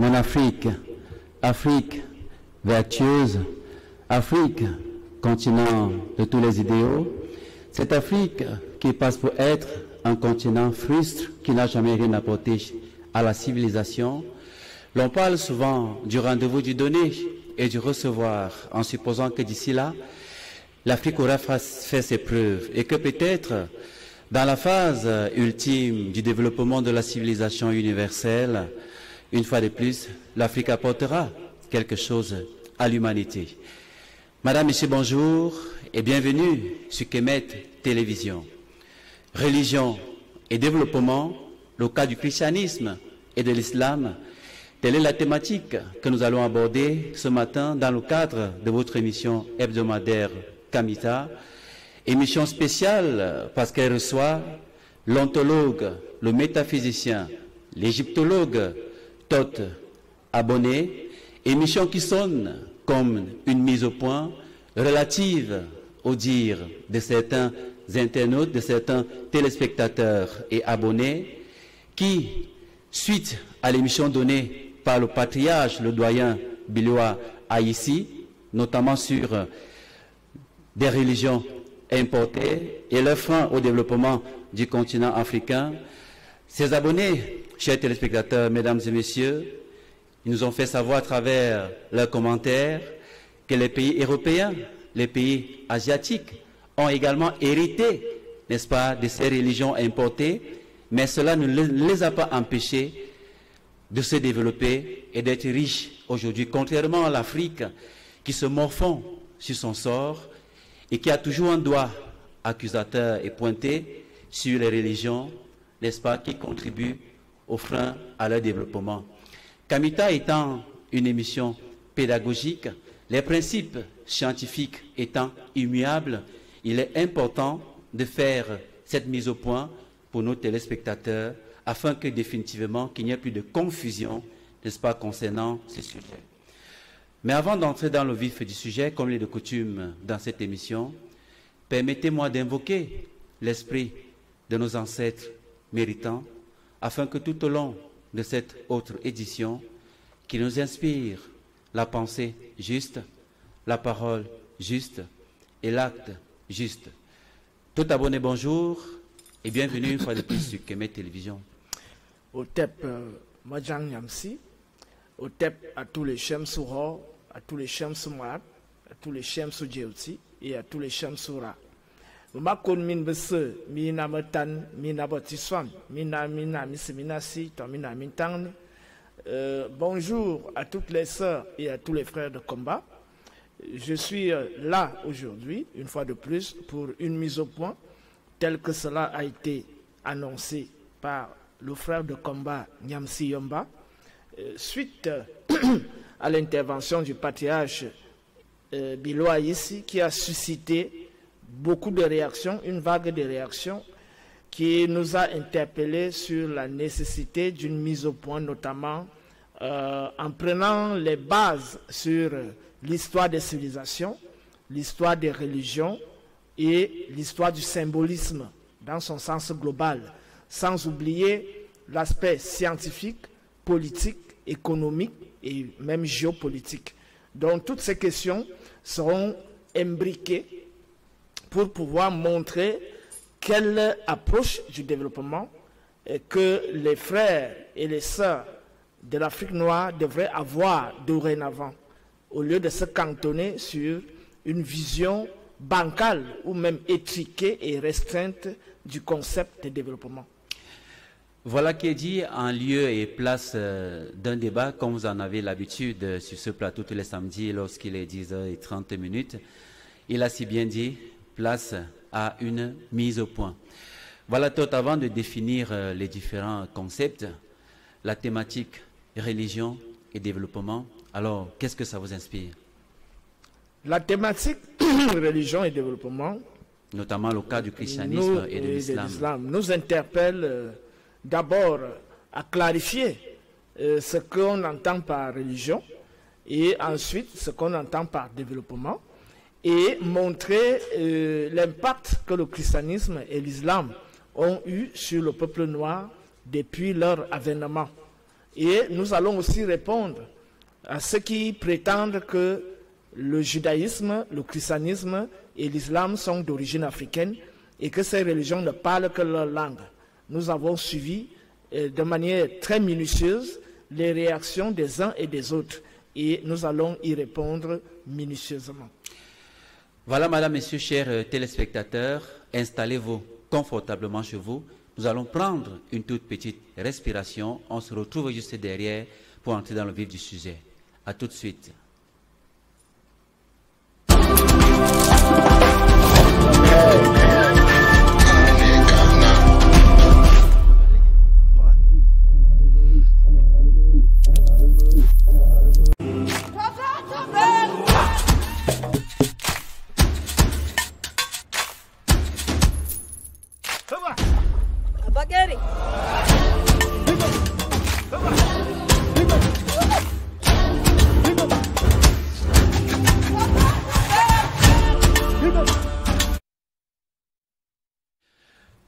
Mon Afrique, Afrique vertueuse, Afrique, continent de tous les idéaux, cette Afrique qui passe pour être un continent frustre qui n'a jamais rien apporté à la civilisation. L'on parle souvent du rendez-vous du donner et du recevoir, en supposant que d'ici là, l'Afrique aura fait ses preuves et que peut-être, dans la phase ultime du développement de la civilisation universelle, une fois de plus, l'Afrique apportera quelque chose à l'humanité. Madame, Monsieur, bonjour et bienvenue sur Kemet Télévision. Religion et développement, le cas du christianisme et de l'islam, telle est la thématique que nous allons aborder ce matin dans le cadre de votre émission hebdomadaire Kamita, émission spéciale parce qu'elle reçoit l'ontologue, le métaphysicien, l'égyptologue Tott, abonné, émission qui sonne comme une mise au point relative au dire de certains internautes, de certains téléspectateurs et abonnés qui, suite à l'émission donnée par le patriarche, le doyen Biloa Essi, notamment sur des religions importées et leur frein au développement du continent africain, ces abonnés, chers téléspectateurs, mesdames et messieurs, ils nous ont fait savoir à travers leurs commentaires que les pays européens, les pays asiatiques ont également hérité, n'est-ce pas, de ces religions importées, mais cela ne les a pas empêchés de se développer et d'être riches aujourd'hui, contrairement à l'Afrique qui se morfond sur son sort et qui a toujours un doigt accusateur et pointé sur les religions, n'est-ce pas, qui contribuent au frein à leur développement. Kamita étant une émission pédagogique, les principes scientifiques étant immuables, il est important de faire cette mise au point pour nos téléspectateurs afin que définitivement qu'il n'y ait plus de confusion, n'est-ce pas, concernant ces sujets. Mais avant d'entrer dans le vif du sujet, comme il est de coutume dans cette émission, permettez-moi d'invoquer l'esprit de nos ancêtres méritants afin que tout au long de cette autre édition, qui nous inspire la pensée juste, la parole juste et l'acte juste. Tout abonné, bonjour et bienvenue une fois de plus sur Kemet Télévision. Au TEP Majang Nyamsi, au TEP à tous les Shem Souro, à tous les Shem Soumarab, à tous les Shem Soudjeouti et à tous les Shem Soura. Ma kon min bese mina metan mina botiswam mina mina misminasi to mina mintan. Bonjour à toutes les sœurs et à tous les frères de combat. Je suis là aujourd'hui, une fois de plus, pour une mise au point telle que cela a été annoncé par le frère de combat Nyamsi Yomba, suite à l'intervention du patriarche Biloa Essi qui a suscité beaucoup de réactions, une vague de réactions qui nous a interpellés sur la nécessité d'une mise au point, notamment en prenant les bases sur l'histoire des civilisations, l'histoire des religions et l'histoire du symbolisme dans son sens global, sans oublier l'aspect scientifique, politique, économique et même géopolitique. Donc toutes ces questions seront imbriquées pour pouvoir montrer quelle approche du développement que les frères et les sœurs de l'Afrique noire devraient avoir dorénavant, au lieu de se cantonner sur une vision bancale ou même étriquée et restreinte du concept de développement. Voilà qui est dit en lieu et place d'un débat, comme vous en avez l'habitude sur ce plateau tous les samedis lorsqu'il est 10h30. Il a si bien dit... place à une mise au point. Voilà, Tott, avant de définir les différents concepts, la thématique religion et développement, alors qu'est-ce que ça vous inspire? La thématique religion et développement, notamment le cas du christianisme et de l'islam, nous interpelle d'abord à clarifier ce qu'on entend par religion et ensuite ce qu'on entend par développement, et montrer l'impact que le christianisme et l'islam ont eu sur le peuple noir depuis leur avènement. Et nous allons aussi répondre à ceux qui prétendent que le judaïsme, le christianisme et l'islam sont d'origine africaine et que ces religions ne parlent que leur langue. Nous avons suivi de manière très minutieuse les réactions des uns et des autres et nous allons y répondre minutieusement. Voilà, madame, messieurs, chers téléspectateurs, installez-vous confortablement chez vous. Nous allons prendre une toute petite respiration. On se retrouve juste derrière pour entrer dans le vif du sujet. À tout de suite.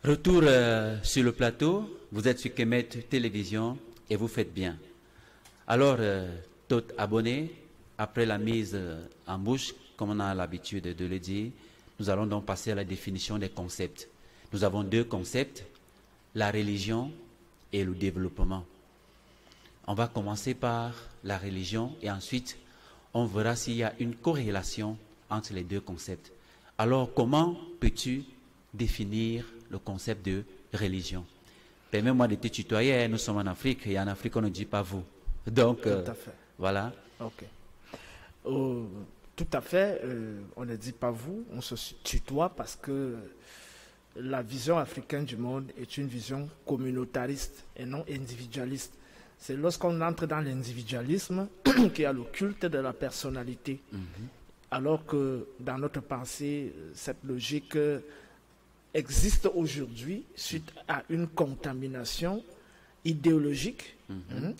Retour sur le plateau, vous êtes sur Kemet Télévision et vous faites bien. Alors, tout abonné, après la mise en bouche, comme on a l'habitude de le dire, nous allons donc passer à la définition des concepts. Nous avons deux concepts, la religion et le développement. On va commencer par la religion et ensuite, on verra s'il y a une corrélation entre les deux concepts. Alors, comment peux-tu définir le concept de religion? Permets-moi de te tutoyer, nous sommes en Afrique, et en Afrique, on ne dit pas vous. Donc, tout à fait. Voilà. Ok. Tout à fait, on ne dit pas vous, on se tutoie parce que la vision africaine du monde est une vision communautariste et non individualiste. C'est lorsqu'on entre dans l'individualisme qu'il y a le culte de la personnalité. Alors que dans notre pensée, cette logique existe aujourd'hui suite à une contamination idéologique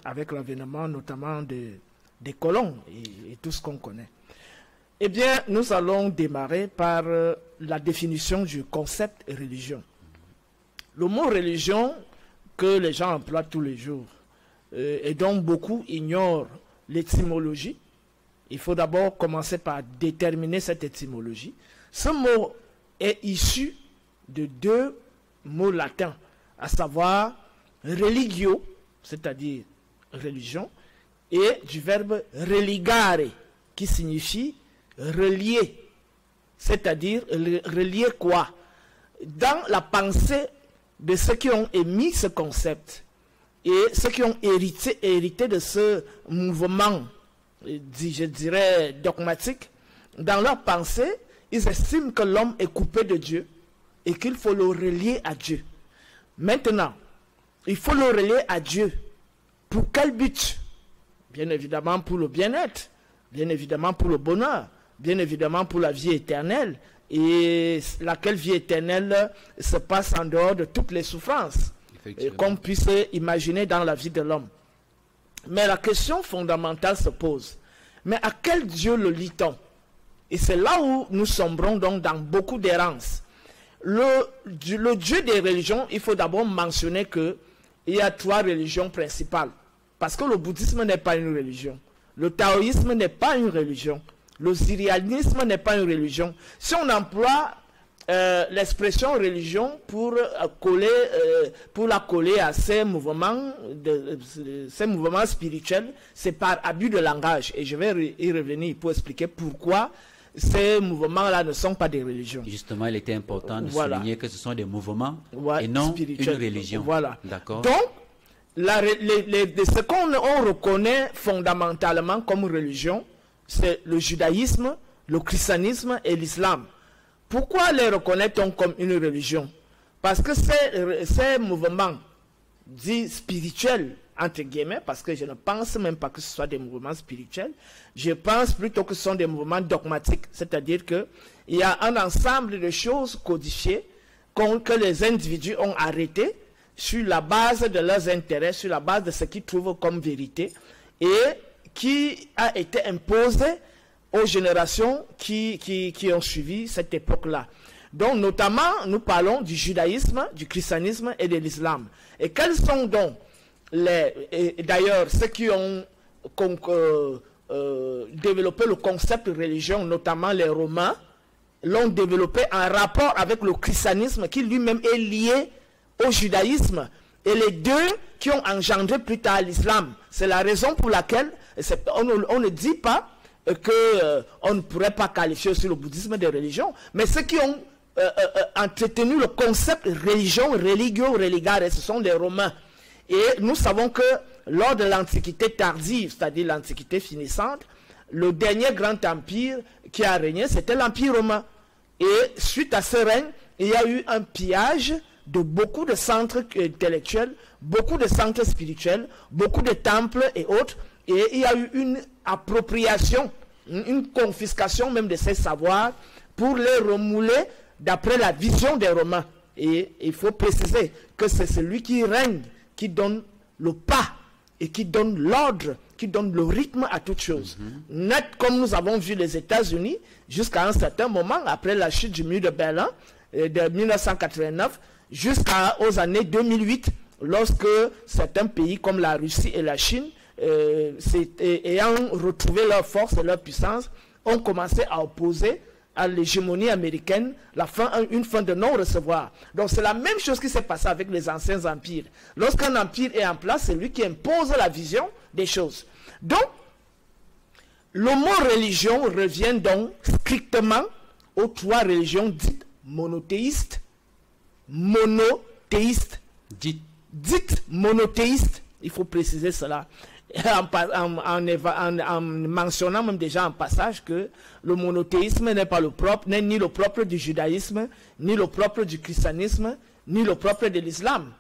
avec l'avènement notamment des colons et tout ce qu'on connaît. Eh bien, nous allons démarrer par la définition du concept religion. Le mot religion que les gens emploient tous les jours et dont beaucoup ignorent l'étymologie, il faut d'abord commencer par déterminer cette étymologie. Ce mot est issu de deux mots latins, à savoir religio, c'est-à-dire religion, et du verbe religare, qui signifie relier, c'est-à-dire relier quoi? Dans la pensée de ceux qui ont émis ce concept et ceux qui ont hérité de ce mouvement, je dirais, dogmatique, dans leur pensée, ils estiment que l'homme est coupé de Dieu et qu'il faut le relier à Dieu. Maintenant, il faut le relier à Dieu. Pour quel but? Bien évidemment pour le bien-être, bien évidemment pour le bonheur, bien évidemment pour la vie éternelle, et laquelle vie éternelle se passe en dehors de toutes les souffrances qu'on puisse imaginer dans la vie de l'homme. Mais la question fondamentale se pose. Mais à quel Dieu le lit-on? Et c'est là où nous sombrons donc dans beaucoup d'errances. Le Dieu des religions, il faut d'abord mentionner qu'il y a trois religions principales. Parce que le bouddhisme n'est pas une religion. Le taoïsme n'est pas une religion. Le syrianisme n'est pas une religion. Si on emploie l'expression religion pour la coller à ces mouvements, ces mouvements spirituels, c'est par abus de langage. Et je vais y revenir pour expliquer pourquoi ces mouvements-là ne sont pas des religions. Justement, il était important de souligner que ce sont des mouvements et non une religion. Voilà. D'accord. Donc, ce qu'on reconnaît fondamentalement comme religion, c'est le judaïsme, le christianisme et l'islam. Pourquoi les reconnaît-on comme une religion? Parce que ces mouvements dits spirituels, entre guillemets, parce que je ne pense même pas que ce soit des mouvements spirituels, je pense plutôt que ce sont des mouvements dogmatiques, c'est-à-dire qu'il y a un ensemble de choses codifiées que les individus ont arrêtées sur la base de leurs intérêts, sur la base de ce qu'ils trouvent comme vérité, et qui a été imposée aux générations qui ont suivi cette époque-là. Donc, notamment, nous parlons du judaïsme, du christianisme et de l'islam. Et quels sont donc D'ailleurs, ceux qui ont développé le concept de religion, notamment les Romains, l'ont développé en rapport avec le christianisme qui lui-même est lié au judaïsme. Et les deux qui ont engendré plus tard l'islam. C'est la raison pour laquelle on ne dit pas qu'on ne pourrait pas qualifier aussi le bouddhisme de religion. Mais ceux qui ont entretenu le concept religion, religio, religare, ce sont les Romains. Et nous savons que lors de l'Antiquité tardive, c'est-à-dire l'Antiquité finissante, le dernier grand empire qui a régné, c'était l'Empire romain. Et suite à ce règne, il y a eu un pillage de beaucoup de centres intellectuels, beaucoup de centres spirituels, beaucoup de temples et autres. Et il y a eu une appropriation, une confiscation même de ces savoirs pour les remouler d'après la vision des Romains. Et il faut préciser que c'est celui qui règne qui donne le pas et qui donne l'ordre, qui donne le rythme à toute chose. Net comme nous avons vu les États-Unis, jusqu'à un certain moment, après la chute du mur de Berlin, de 1989, jusqu'aux années 2008, lorsque certains pays comme la Russie et la Chine, ayant retrouvé leur force et leur puissance, ont commencé à opposer à l'hégémonie américaine une fin de non-recevoir. Donc c'est la même chose qui s'est passée avec les anciens empires. Lorsqu'un empire est en place, c'est lui qui impose la vision des choses. Donc, le mot religion revient donc strictement aux trois religions dites monothéistes, dites monothéistes, il faut préciser cela, en mentionnant même déjà en passage que le monothéisme n'est pas le propre, n'est ni le propre du judaïsme, ni le propre du christianisme, ni le propre de l'islam.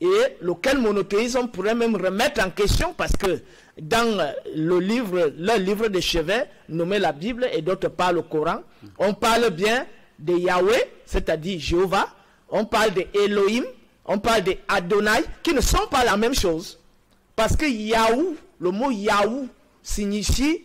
Et lequel monothéisme on pourrait même remettre en question parce que dans le livre, le livre de chevet, nommé la Bible et d'autres parlent le Coran, on parle bien de Yahweh, c'est-à-dire Jéhovah, on parle de Elohim, on parle de Adonai, qui ne sont pas la même chose. Parce que Yahou, le mot Yahou signifie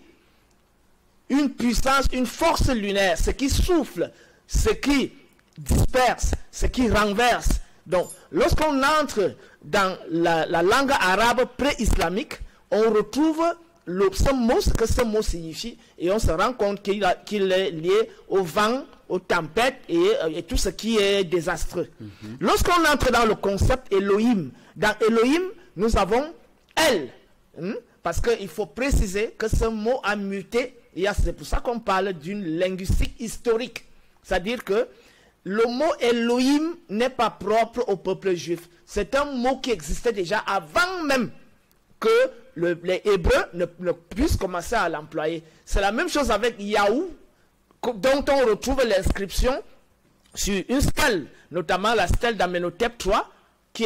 une puissance, une force lunaire, ce qui souffle, ce qui disperse, ce qui renverse. Donc, lorsqu'on entre dans la langue arabe pré-islamique, on retrouve ce que ce mot signifie et on se rend compte qu'il est lié au vent, aux tempêtes et tout ce qui est désastreux. Lorsqu'on entre dans le concept Elohim, dans Elohim, nous avons Elle. Parce qu'il faut préciser que ce mot a muté. C'est pour ça qu'on parle d'une linguistique historique. C'est-à-dire que le mot Elohim n'est pas propre au peuple juif. C'est un mot qui existait déjà avant même que les Hébreux ne puissent commencer à l'employer. C'est la même chose avec Yahou, dont on retrouve l'inscription sur une stèle, notamment la stèle d'Amenhotep III, qui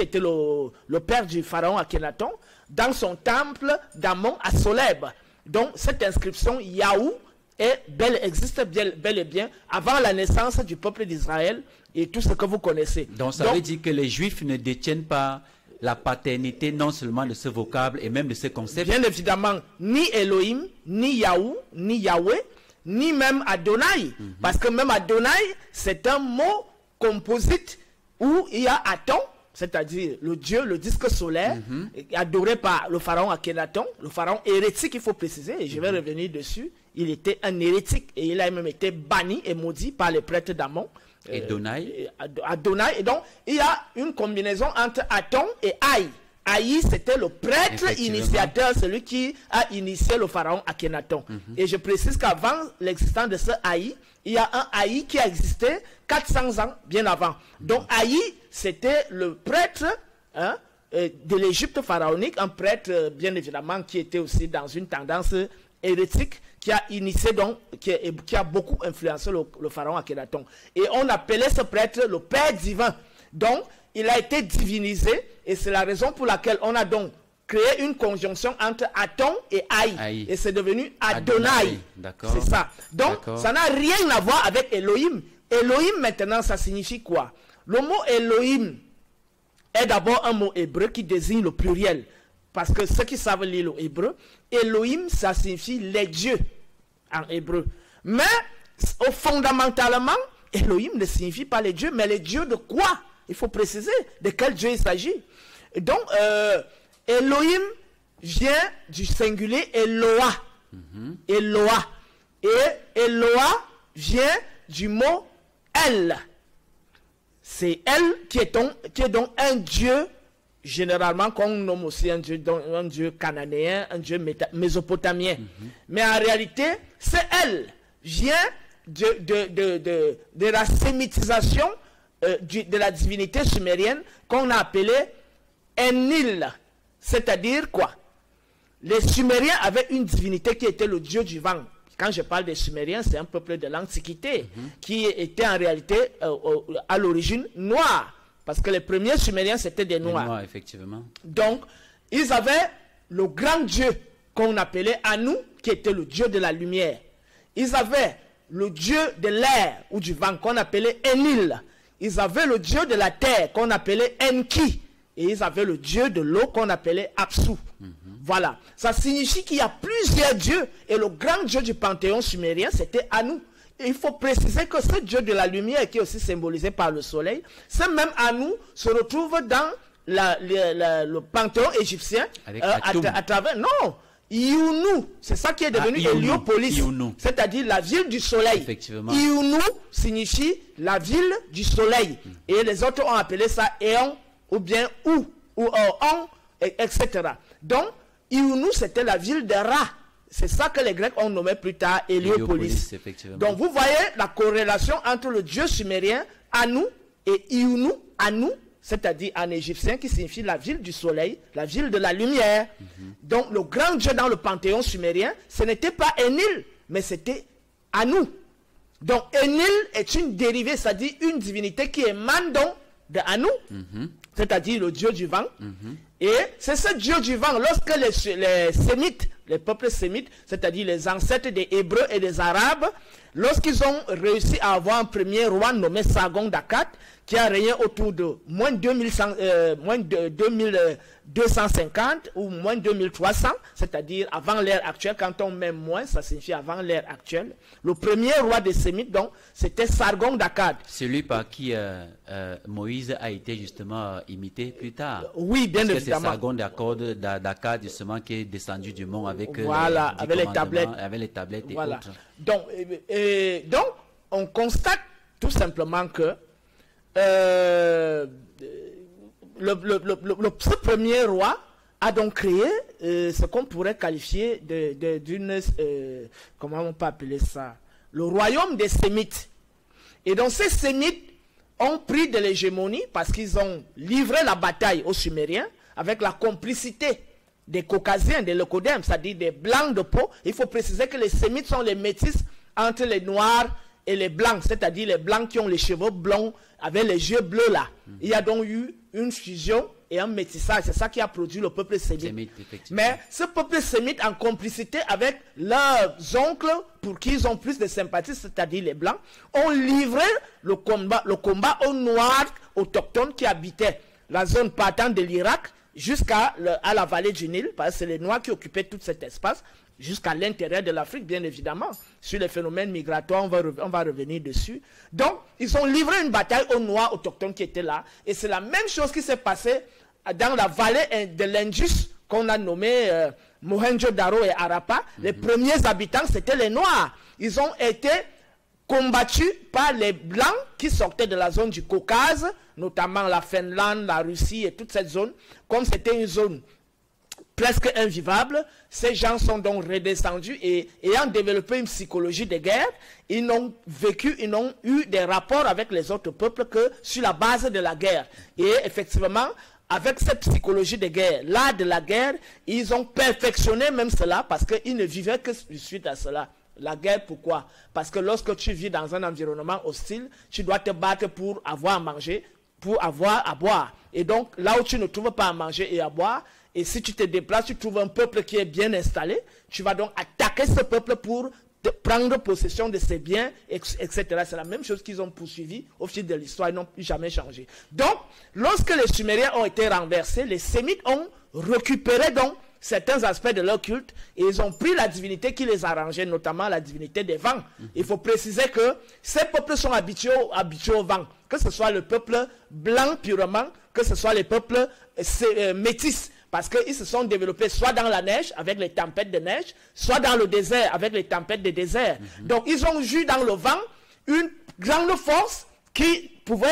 était le père du pharaon Akhenaton, dans son temple d'Amon à Soleb. Donc cette inscription Yahou existe bel et bien avant la naissance du peuple d'Israël et tout ce que vous connaissez. Donc ça veut dire que les juifs ne détiennent pas la paternité non seulement de ce vocable et même de ce concept. Bien évidemment, ni Elohim, ni Yahou, ni Yahweh, ni même Adonai. Parce que même Adonai, c'est un mot composite où il y a Aton, c'est-à-dire le dieu, le disque solaire, adoré par le pharaon Akhenaton, le pharaon hérétique, il faut préciser, et je vais revenir dessus. Il était un hérétique et il a même été banni et maudit par les prêtres d'Amon. Adonai. Et donc, il y a une combinaison entre Aton et Aï. Aï, c'était le prêtre initiateur, celui qui a initié le pharaon Akhenaton. Et je précise qu'avant l'existence de ce Aï, il y a un Aï qui a existé 400 ans bien avant. Donc, Aï, c'était le prêtre de l'Égypte pharaonique, un prêtre, bien évidemment, qui était aussi dans une tendance hérétique, qui a initié donc, qui a beaucoup influencé le pharaon Akhenaton. Et on appelait ce prêtre le Père divin. Donc, il a été divinisé et c'est la raison pour laquelle on a donc créé une conjonction entre Aton et Aï. Et c'est devenu Adonai. C'est ça. Donc, ça n'a rien à voir avec Elohim. Elohim, maintenant, ça signifie quoi? Le mot Elohim est d'abord un mot hébreu qui désigne le pluriel. Parce que ceux qui savent lire le hébreu, Elohim, ça signifie les dieux en hébreu. Mais fondamentalement, Elohim ne signifie pas les dieux, mais les dieux de quoi? Il faut préciser de quel dieu il s'agit. Donc, Elohim vient du singulier Eloah. Eloah. Et Eloah vient du mot Elle. C'est Elle qui est donc un dieu, généralement qu'on nomme aussi un dieu cananéen, un dieu mésopotamien. Mais en réalité, c'est Elle vient de la sémitisation de la divinité sumérienne qu'on a appelée Enil. C'est-à-dire quoi? Les Sumériens avaient une divinité qui était le dieu du vent. Quand je parle des Sumériens, c'est un peuple de l'Antiquité qui était en réalité à l'origine noir. Parce que les premiers Sumériens, c'était des Noirs. Effectivement. Donc, ils avaient le grand dieu qu'on appelait Anu, qui était le dieu de la lumière. Ils avaient le dieu de l'air ou du vent qu'on appelait Enil. Ils avaient le dieu de la terre qu'on appelait Enki. Et ils avaient le dieu de l'eau qu'on appelait Apsu. Voilà. Ça signifie qu'il y a plusieurs dieux. Et le grand dieu du panthéon sumérien, c'était Anu. Et il faut préciser que ce dieu de la lumière, qui est aussi symbolisé par le soleil, ce même Anu se retrouve dans le panthéon égyptien. À travers... Non, Iunu, c'est ça qui est devenu Héliopolis, c'est-à-dire la ville du soleil. Effectivement. Iunu signifie la ville du soleil. Et les autres ont appelé ça Eon ou bien Ou, On, etc. Donc, Iunu, c'était la ville de Ra. C'est ça que les Grecs ont nommé plus tard Héliopolis. Donc, vous voyez la corrélation entre le dieu sumérien Anu et Iunu. Anu, c'est-à-dire en égyptien, qui signifie la ville du soleil, la ville de la lumière. Donc, le grand dieu dans le panthéon sumérien, ce n'était pas Enlil, mais c'était Anu. Donc, Enlil est une dérivée, c'est-à-dire une divinité qui émane donc de Anu, c'est-à-dire le dieu du vent. Et c'est ce dieu du vent, lorsque les sémites, les peuples sémites, c'est-à-dire les ancêtres des Hébreux et des Arabes, lorsqu'ils ont réussi à avoir un premier roi nommé Sargon d'Akkad, qui a régné autour de moins de 2250 ou moins 2300, c'est-à-dire avant l'ère actuelle, quand on met moins, ça signifie avant l'ère actuelle. Le premier roi des Sémites, donc, c'était Sargon d'Akkad. Celui par qui Moïse a été justement imité plus tard. Oui, bien évidemment. C'est Sargon d'Akkad, justement, qui est descendu du mont avec, voilà, avec les tablettes. Avec les tablettes et voilà. Autres. Donc, on constate tout simplement que ce premier roi a donc créé ce qu'on pourrait qualifier d'une, comment on peut appeler ça, le royaume des Sémites. Et donc ces Sémites ont pris de l'hégémonie parce qu'ils ont livré la bataille aux Sumériens avec la complicité des Caucasiens, des Leucodèmes, c'est-à-dire des Blancs de peau. Il faut préciser que les Sémites sont les métis entre les Noirs et les Blancs, c'est-à-dire les Blancs qui ont les cheveux blonds avec les yeux bleus là. Il y a donc eu une fusion et un métissage. C'est ça qui a produit le peuple sémite. Mais ce peuple sémite, en complicité avec leurs oncles, pour qui ils ont plus de sympathie, c'est-à-dire les Blancs, ont livré le combat aux Noirs autochtones qui habitaient la zone partant de l'Irak jusqu'à la vallée du Nil, parce que c'est les Noirs qui occupaient tout cet espace, jusqu'à l'intérieur de l'Afrique, bien évidemment. Sur les phénomènes migratoires, on va revenir dessus. Donc, ils ont livré une bataille aux Noirs autochtones qui étaient là. Et c'est la même chose qui s'est passée dans la vallée de l'Indus, qu'on a nommée Mohenjo-Daro et Harappa. Les premiers habitants, c'était les Noirs. Ils ont été combattus par les Blancs qui sortaient de la zone du Caucase, notamment la Finlande, la Russie et toute cette zone. Comme c'était une zone presque invivable, ces gens sont donc redescendus et ayant développé une psychologie de guerre, ils n'ont vécu, ils n'ont eu des rapports avec les autres peuples que sur la base de la guerre. Et effectivement, avec cette psychologie de guerre, l'art de la guerre, ils ont perfectionné même cela parce qu'ils ne vivaient que suite à cela. La guerre, pourquoi? Parce que lorsque tu vis dans un environnement hostile, tu dois te battre pour avoir à manger, pour avoir à boire. Et donc, là où tu ne trouves pas à manger et à boire, et si tu te déplaces, tu trouves un peuple qui est bien installé, tu vas donc attaquer ce peuple pour te prendre possession de ses biens, etc. C'est la même chose qu'ils ont poursuivi au fil de l'histoire, ils n'ont plus jamais changé. Donc, lorsque les Sumériens ont été renversés, les Sémites ont récupéré donc certains aspects de leur culte et ils ont pris la divinité qui les arrangeait, notamment la divinité des vents. Il faut préciser que ces peuples sont habitués au vent, que ce soit le peuple blanc purement que ce soit les peuples métis, parce qu'ils se sont développés soit dans la neige, avec les tempêtes de neige, soit dans le désert, avec les tempêtes de désert. Mm-hmm. Donc, ils ont eu dans le vent une grande force qui pouvait,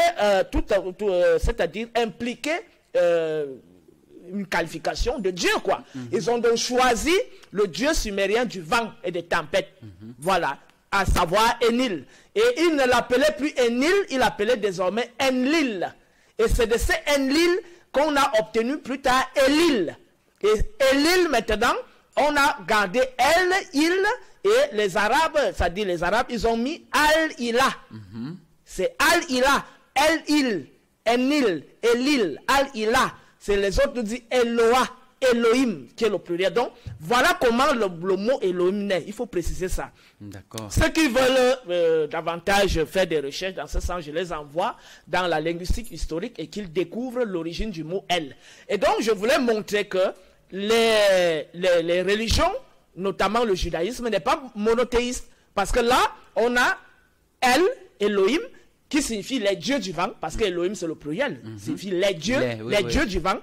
c'est-à-dire impliquer une qualification de Dieu, quoi. Mm-hmm. Ils ont donc choisi le Dieu sumérien du vent et des tempêtes. Mm-hmm. Voilà. À savoir Enil. Et il ne l'appelait plus Enil, il l'appelait désormais Enlil. Et c'est de ce Enlil qu'on a obtenu plus tard Elil. Et Elil, maintenant, on a gardé Elle, Il, et les Arabes, ça dit les Arabes, ils ont mis al-Ilah. Mm-hmm. C'est al-Ilah, El-Il, Enil, Elil, al-Ilah. C'est les autres qui disent Eloah, Elohim, qui est le pluriel. Donc, voilà comment le mot Elohim naît. Il faut préciser ça. D'accord. Ceux qui veulent davantage faire des recherches dans ce sens, je les envoie dans la linguistique historique et qu'ils découvrent l'origine du mot elle. Et donc, je voulais montrer que les religions, notamment le judaïsme, n'est pas monothéiste. Parce que là, on a elle, Elohim, qui signifie les dieux du vent, parce que Elohim, c'est le pluriel, signifie les dieux, dieux du vent.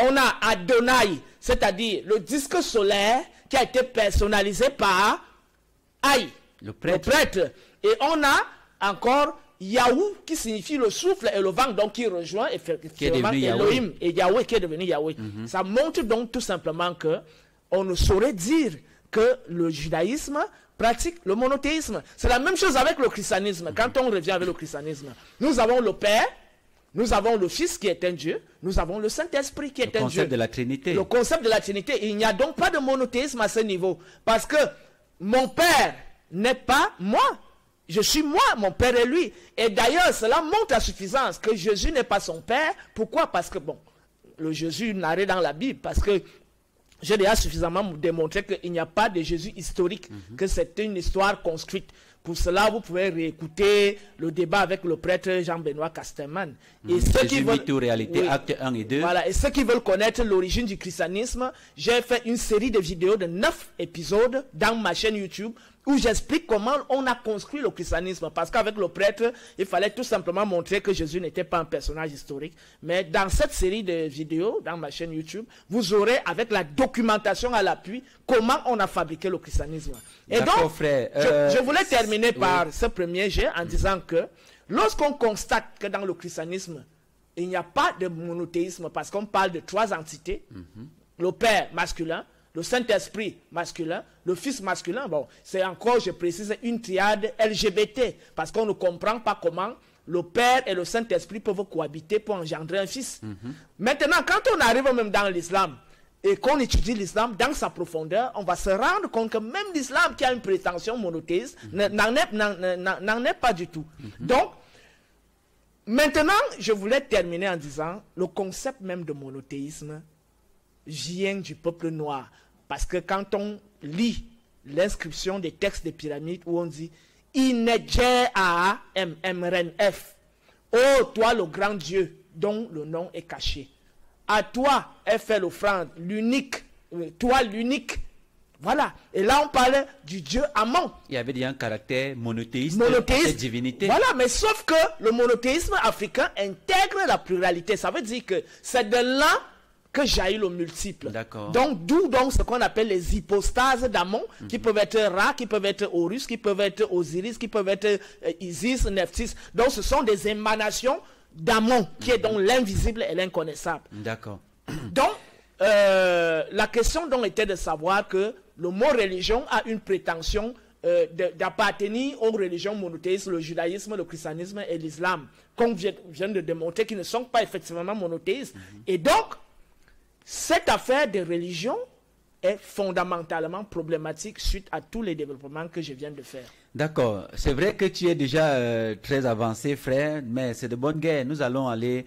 On a Adonai, c'est-à-dire le disque solaire qui a été personnalisé par Aï, le prêtre. Et on a encore Yahou qui signifie le souffle et le vent, donc qui rejoint effectivement Elohim et Yahweh qui est devenu Yahweh. Ça montre donc tout simplement que on ne saurait dire que le judaïsme pratique le monothéisme. C'est la même chose avec le christianisme. Quand on revient avec le christianisme, nous avons le Père, nous avons le Fils qui est un Dieu, nous avons le Saint-Esprit qui est un Dieu. Le concept de la Trinité. Le concept de la Trinité. Il n'y a donc pas de monothéisme à ce niveau. Parce que mon Père n'est pas moi. Je suis moi, mon Père est lui. Et d'ailleurs, cela montre à suffisance que Jésus n'est pas son Père. Pourquoi? Parce que, bon, le Jésus narré dans la Bible, parce que j'ai déjà suffisamment démontré qu'il n'y a pas de Jésus historique, que c'est une histoire construite. Pour cela, vous pouvez réécouter le débat avec le prêtre Jean-Benoît Casterman. Et ceux qui veulent... Actes 1 et 2. Voilà, et ceux qui veulent connaître l'origine du christianisme, j'ai fait une série de vidéos de 9 épisodes dans ma chaîne YouTube où j'explique comment on a construit le christianisme. Parce qu'avec le prêtre, il fallait tout simplement montrer que Jésus n'était pas un personnage historique. Mais dans cette série de vidéos, dans ma chaîne YouTube, vous aurez avec la documentation à l'appui comment on a fabriqué le christianisme. Et donc, frère, je voulais terminer par ce premier jet en disant que lorsqu'on constate que dans le christianisme, il n'y a pas de monothéisme parce qu'on parle de 3 entités, le Père masculin, le Saint-Esprit masculin, le Fils masculin, bon, c'est encore, je précise, une triade LGBT, parce qu'on ne comprend pas comment le Père et le Saint-Esprit peuvent cohabiter pour engendrer un Fils. Maintenant, quand on arrive même dans l'islam, et qu'on étudie l'islam dans sa profondeur, on va se rendre compte que même l'islam qui a une prétention monothéiste n'en est pas du tout. Donc, maintenant, je voulais terminer en disant, le concept même de monothéisme vient du peuple noir. Parce que quand on lit l'inscription des textes des pyramides où on dit « Inedja-A-M-M-R-N-F »« Oh, toi le grand Dieu dont le nom est caché. À toi est fait l'offrande, l'unique, toi l'unique. » Voilà. Et là, on parlait du dieu Amon. Il y avait déjà un caractère monothéiste, monothéiste. Divinité. Voilà, mais sauf que le monothéisme africain intègre la pluralité. Ça veut dire que c'est de là que jaillit le multiple. Donc, d'où donc ce qu'on appelle les hypostases d'Amon, qui peuvent être Ra, qui peuvent être Horus, qui peuvent être Osiris, qui peuvent être Isis, Nephthys. Donc, ce sont des émanations d'Amon, qui est donc l'invisible et l'inconnaissable. Donc, la question donc était de savoir que le mot religion a une prétention d'appartenir aux religions monothéistes, le judaïsme, le christianisme et l'islam, qu'on vient de démontrer qu'ils ne sont pas effectivement monothéistes. Et donc, cette affaire de religion est fondamentalement problématique suite à tous les développements que je viens de faire. D'accord. C'est vrai que tu es déjà très avancé, frère, mais c'est de bonne guerre. Nous allons aller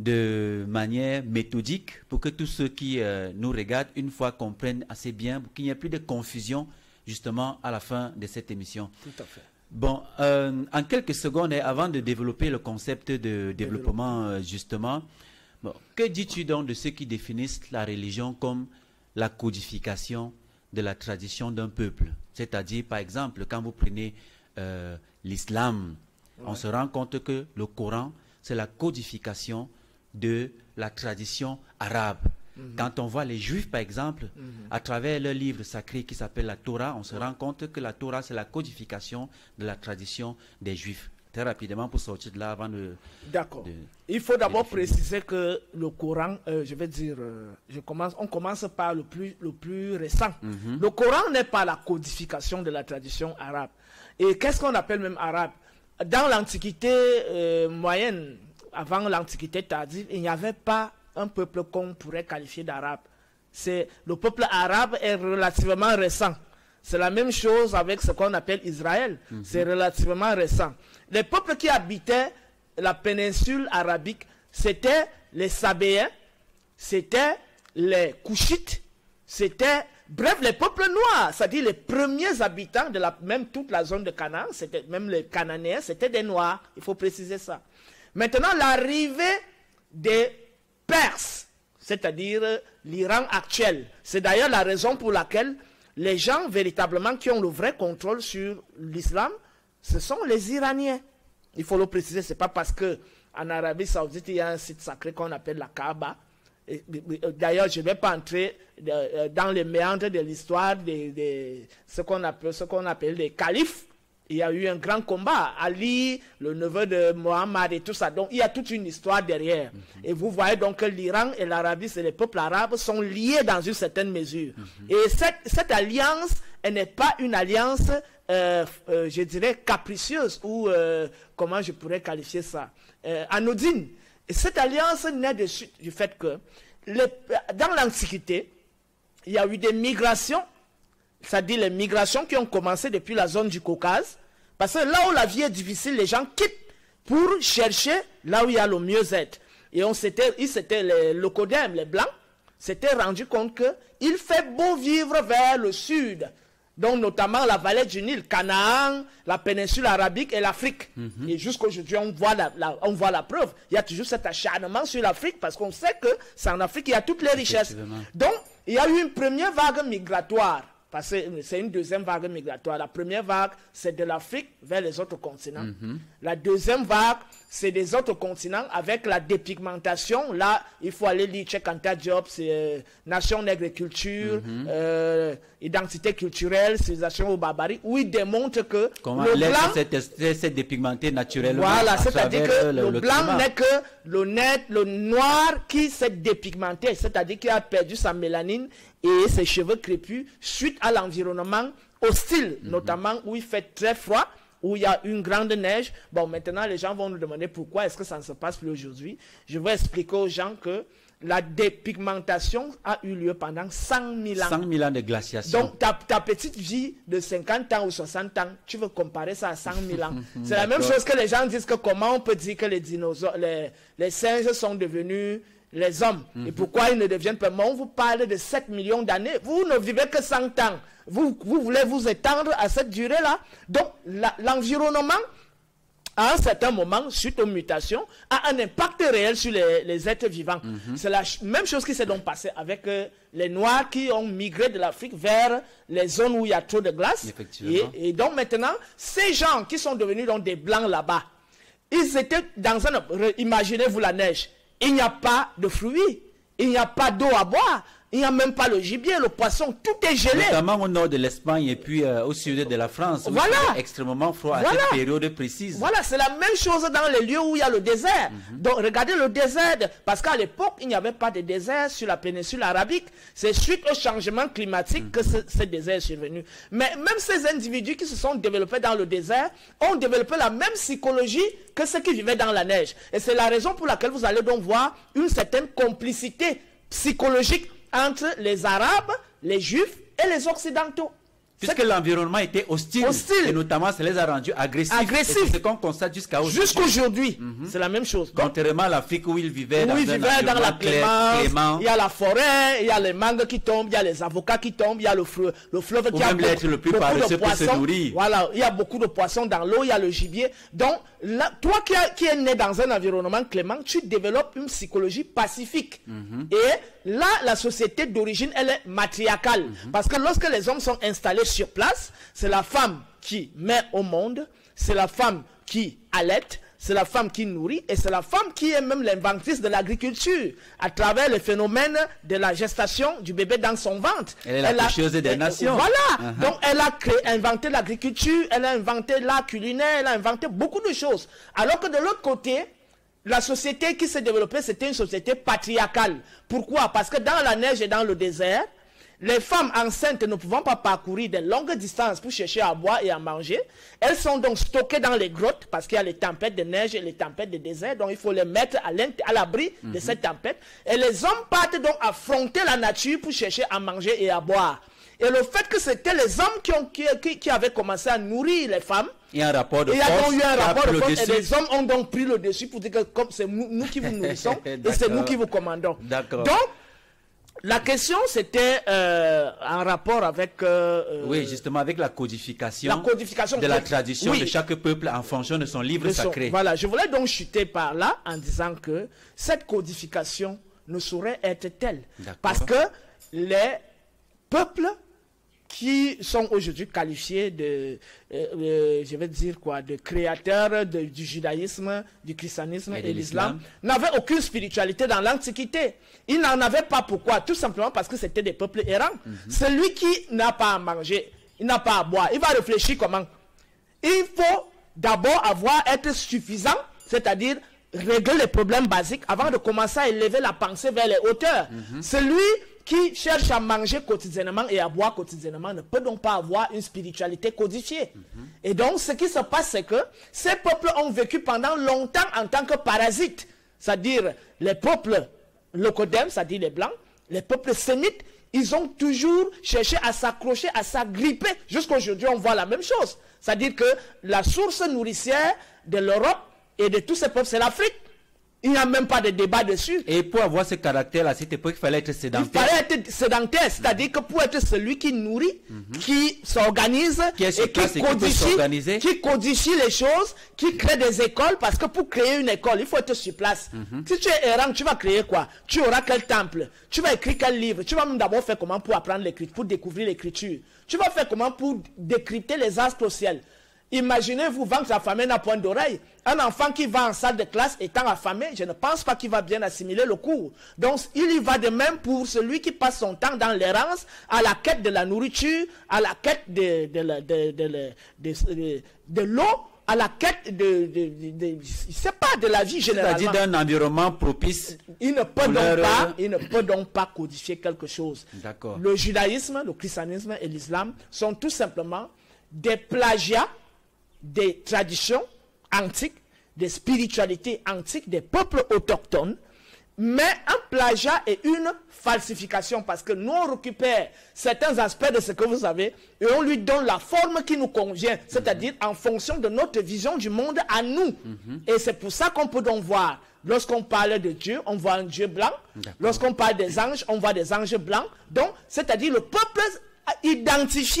de manière méthodique pour que tous ceux qui nous regardent, une fois, comprennent assez bien, pour qu'il n'y ait plus de confusion, justement, à la fin de cette émission. Tout à fait. Bon, en quelques secondes, avant de développer le concept de développement, justement, bon, que dis-tu donc de ceux qui définissent la religion comme la codification de la tradition d'un peuple? C'est-à-dire, par exemple, quand vous prenez l'islam, on se rend compte que le Coran, c'est la codification de la tradition arabe. Mm-hmm. Quand on voit les Juifs, par exemple, mm-hmm. à travers leur livre sacré qui s'appelle la Torah, on se rend compte que la Torah, c'est la codification de la tradition des Juifs. Très rapidement pour sortir de là avant de... D'accord. Il faut d'abord préciser que le Coran, on commence par le plus récent. Mm-hmm. Le Coran n'est pas la codification de la tradition arabe. Et qu'est-ce qu'on appelle même arabe? Dans l'Antiquité moyenne, avant l'Antiquité tardive, il n'y avait pas un peuple qu'on pourrait qualifier d'arabe. Le peuple arabe est relativement récent. C'est la même chose avec ce qu'on appelle Israël. Mm-hmm. C'est relativement récent. Les peuples qui habitaient la péninsule arabique, c'était les Sabéens, c'était les Couchites, c'était... Bref, les peuples noirs, c'est-à-dire les premiers habitants de toute la zone de Canaan, même les Cananéens, c'était des Noirs. Il faut préciser ça. Maintenant, l'arrivée des Perses, c'est-à-dire l'Iran actuel. C'est d'ailleurs la raison pour laquelle les gens véritablement qui ont le vrai contrôle sur l'islam, ce sont les Iraniens. Il faut le préciser, ce n'est pas parce qu'en Arabie Saoudite, il y a un site sacré qu'on appelle la Kaaba. D'ailleurs, je ne vais pas entrer dans les méandres de l'histoire de ce qu'on appelle les califes. Il y a eu un grand combat. Ali, le neveu de Mohammed et tout ça. Donc, il y a toute une histoire derrière. Mm-hmm. Et vous voyez donc que l'Iran et l'Arabie, c'est les peuples arabes, sont liés dans une certaine mesure. Mm-hmm. Et cette alliance, elle n'est pas une alliance, je dirais, capricieuse ou, comment je pourrais qualifier ça, anodine. Et cette alliance naît du fait que dans l'Antiquité, il y a eu des migrations, c'est-à-dire les migrations qui ont commencé depuis la zone du Caucase, parce que là où la vie est difficile, les gens quittent pour chercher là où il y a le mieux-être. Et les locodèmes, les Blancs, s'étaient rendus compte qu'il fait beau vivre vers le sud, donc notamment la vallée du Nil, Canaan, la péninsule arabique et l'Afrique. Mm-hmm. Et jusqu'aujourd'hui, on voit la preuve. Il y a toujours cet acharnement sur l'Afrique parce qu'on sait que c'est en Afrique qu'il y a toutes les richesses. Donc, il y a eu une première vague migratoire. Parce que c'est une deuxième vague migratoire. La première vague, c'est de l'Afrique vers les autres continents. Mm-hmm. La deuxième vague, c'est des autres continents avec la dépigmentation. Là, il faut aller lire Chekanta Diop, c'est Nation, Nègre et Culture, mm-hmm. Identité culturelle, civilisation ou barbarie, où il démontre que comment le blanc s'est dépigmenté naturellement. Voilà, c'est-à-dire que le blanc n'est que le noir qui s'est dépigmenté, c'est-à-dire qui a perdu sa mélanine et ses cheveux crépus suite à l'environnement hostile, mm-hmm. notamment où il fait très froid, où il y a une grande neige. Bon, maintenant, les gens vont nous demander pourquoi est-ce que ça ne se passe plus aujourd'hui. Je vais expliquer aux gens que la dépigmentation a eu lieu pendant 100 000 ans. 100 000 ans de glaciation. Donc, ta petite vie de 50 ans ou 60 ans, tu veux comparer ça à 100 000 ans. C'est la même chose que les gens disent que comment on peut dire que les dinosaures, les singes sont devenus... les hommes. Mm-hmm. Et pourquoi ils ne deviennent pas... Mais on vous parle de 7 millions d'années. Vous ne vivez que 100 ans. Vous voulez vous étendre à cette durée-là. Donc, l'environnement, à un certain moment, suite aux mutations, a un impact réel sur les êtres vivants. Mm-hmm. C'est la même chose qui s'est donc passée avec les Noirs qui ont migré de l'Afrique vers les zones où il y a trop de glace. Effectivement. Et donc, maintenant, ces gens qui sont devenus donc, des Blancs là-bas, ils étaient dans un... Imaginez-vous la neige. Il n'y a pas de fruits, il n'y a pas d'eau à boire, il n'y a même pas le gibier, le poisson, tout est gelé. Notamment au nord de l'Espagne et puis au sud de la France. Voilà. Il fait extrêmement froid à cette période précise. Voilà, c'est la même chose dans les lieux où il y a le désert. Mm-hmm. Donc regardez le désert, parce qu'à l'époque, il n'y avait pas de désert sur la péninsule arabique. C'est suite au changement climatique mm-hmm. que ce désert est survenu. Mais même ces individus qui se sont développés dans le désert ont développé la même psychologie que ceux qui vivaient dans la neige. Et c'est la raison pour laquelle vous allez donc voir une certaine complicité psychologique entre les Arabes, les Juifs et les Occidentaux. Puisque l'environnement était hostile. Et notamment, ça les a rendus agressifs. C'est ce qu'on constate jusqu'à aujourd'hui. Jusqu'aujourd'hui, mm-hmm. c'est la même chose. Contrairement à l'Afrique où ils vivaient dans la clémence. Il y a la forêt, il y a les mangues qui tombent, il y a les avocats qui tombent, il y a le fleuve qui a beaucoup, le plus paresseux pour se nourrir. Voilà, il y a beaucoup de poissons dans l'eau, il y a le gibier. Donc, toi qui es né dans un environnement clément, tu développes une psychologie pacifique. Mm-hmm. Et là, la société d'origine, elle est matriarcale. Mm-hmm. Parce que lorsque les hommes sont installés sur place, c'est la femme qui met au monde, c'est la femme qui allaite, c'est la femme qui nourrit et c'est la femme qui est même l'inventrice de l'agriculture à travers le phénomène de la gestation du bébé dans son ventre. Elle est la coucheuse des nations. Voilà, donc elle a inventé l'agriculture, elle a inventé l'art culinaire, elle a inventé beaucoup de choses. Alors que de l'autre côté, la société qui s'est développée, c'était une société patriarcale. Pourquoi? Parce que dans la neige et dans le désert, les femmes enceintes ne pouvant pas parcourir de longues distances pour chercher à boire et à manger, elles sont donc stockées dans les grottes parce qu'il y a les tempêtes de neige et les tempêtes de désert, donc il faut les mettre à l'abri de cette tempête. Et les hommes partent donc affronter la nature pour chercher à manger et à boire. Et le fait que c'était les hommes qui avaient commencé à nourrir les femmes, il y a un rapport de force, et les hommes ont donc pris le dessus pour dire que comme c'est nous qui vous nourrissons et c'est nous qui vous commandons. Donc, la question, c'était en rapport avec... oui, justement, avec la codification de la tradition de chaque peuple en fonction de son livre sacré. Voilà, je voulais donc chuter par là en disant que cette codification ne saurait être telle. Parce que les peuples qui sont aujourd'hui qualifiés de, je vais dire quoi, de créateurs du judaïsme, du christianisme et de l'islam, n'avaient aucune spiritualité dans l'Antiquité. Ils n'en avaient pas. Pourquoi? Tout simplement parce que c'était des peuples errants. Celui qui n'a pas à manger, il n'a pas à boire, il va réfléchir comment? Il faut d'abord être suffisant, c'est-à-dire régler les problèmes basiques avant de commencer à élever la pensée vers les hauteurs. Celui qui cherche à manger quotidiennement et à boire quotidiennement ne peut donc pas avoir une spiritualité codifiée. Et donc, ce qui se passe, c'est que ces peuples ont vécu pendant longtemps en tant que parasites. C'est-à-dire, les peuples locodèmes, c'est-à-dire les blancs, les peuples sémites, ils ont toujours cherché à s'accrocher, à s'agripper. Jusqu'à aujourd'hui, on voit la même chose. C'est-à-dire que la source nourricière de l'Europe et de tous ces peuples, c'est l'Afrique. Il n'y a même pas de débat dessus. Et pour avoir ce caractère à cette époque, il fallait être sédentaire. Il fallait être sédentaire, c'est-à-dire que pour être celui qui nourrit, qui s'organise, qui codifie les choses, qui crée des écoles, parce que pour créer une école, il faut être sur place. Si tu es errant, tu vas créer quoi? Tu auras quel temple? Tu vas écrire quel livre? Tu vas même d'abord faire comment pour apprendre l'écriture, pour découvrir l'écriture? Tu vas faire comment pour décrypter les astres au ciel? Imaginez-vous, vendre sa famille n'a point d'oreille. Un enfant qui va en salle de classe étant affamé, je ne pense pas qu'il va bien assimiler le cours. Donc, il y va de même pour celui qui passe son temps dans l'errance, à la quête de la nourriture, à la quête de l'eau, à la quête de la vie générale. C'est-à-dire d'un environnement propice. Il ne peut donc pas codifier quelque chose. Le judaïsme, le christianisme et l'islam sont tout simplement des plagiats des traditions antiques, des spiritualités antiques, des peuples autochtones, mais un plagiat et une falsification, parce que nous on récupère certains aspects de ce que vous savez et on lui donne la forme qui nous convient, c'est-à-dire en fonction de notre vision du monde à nous. Et c'est pour ça qu'on peut donc voir, lorsqu'on parle de Dieu, on voit un Dieu blanc, lorsqu'on parle des anges, on voit des anges blancs, donc c'est-à-dire le peuple identifie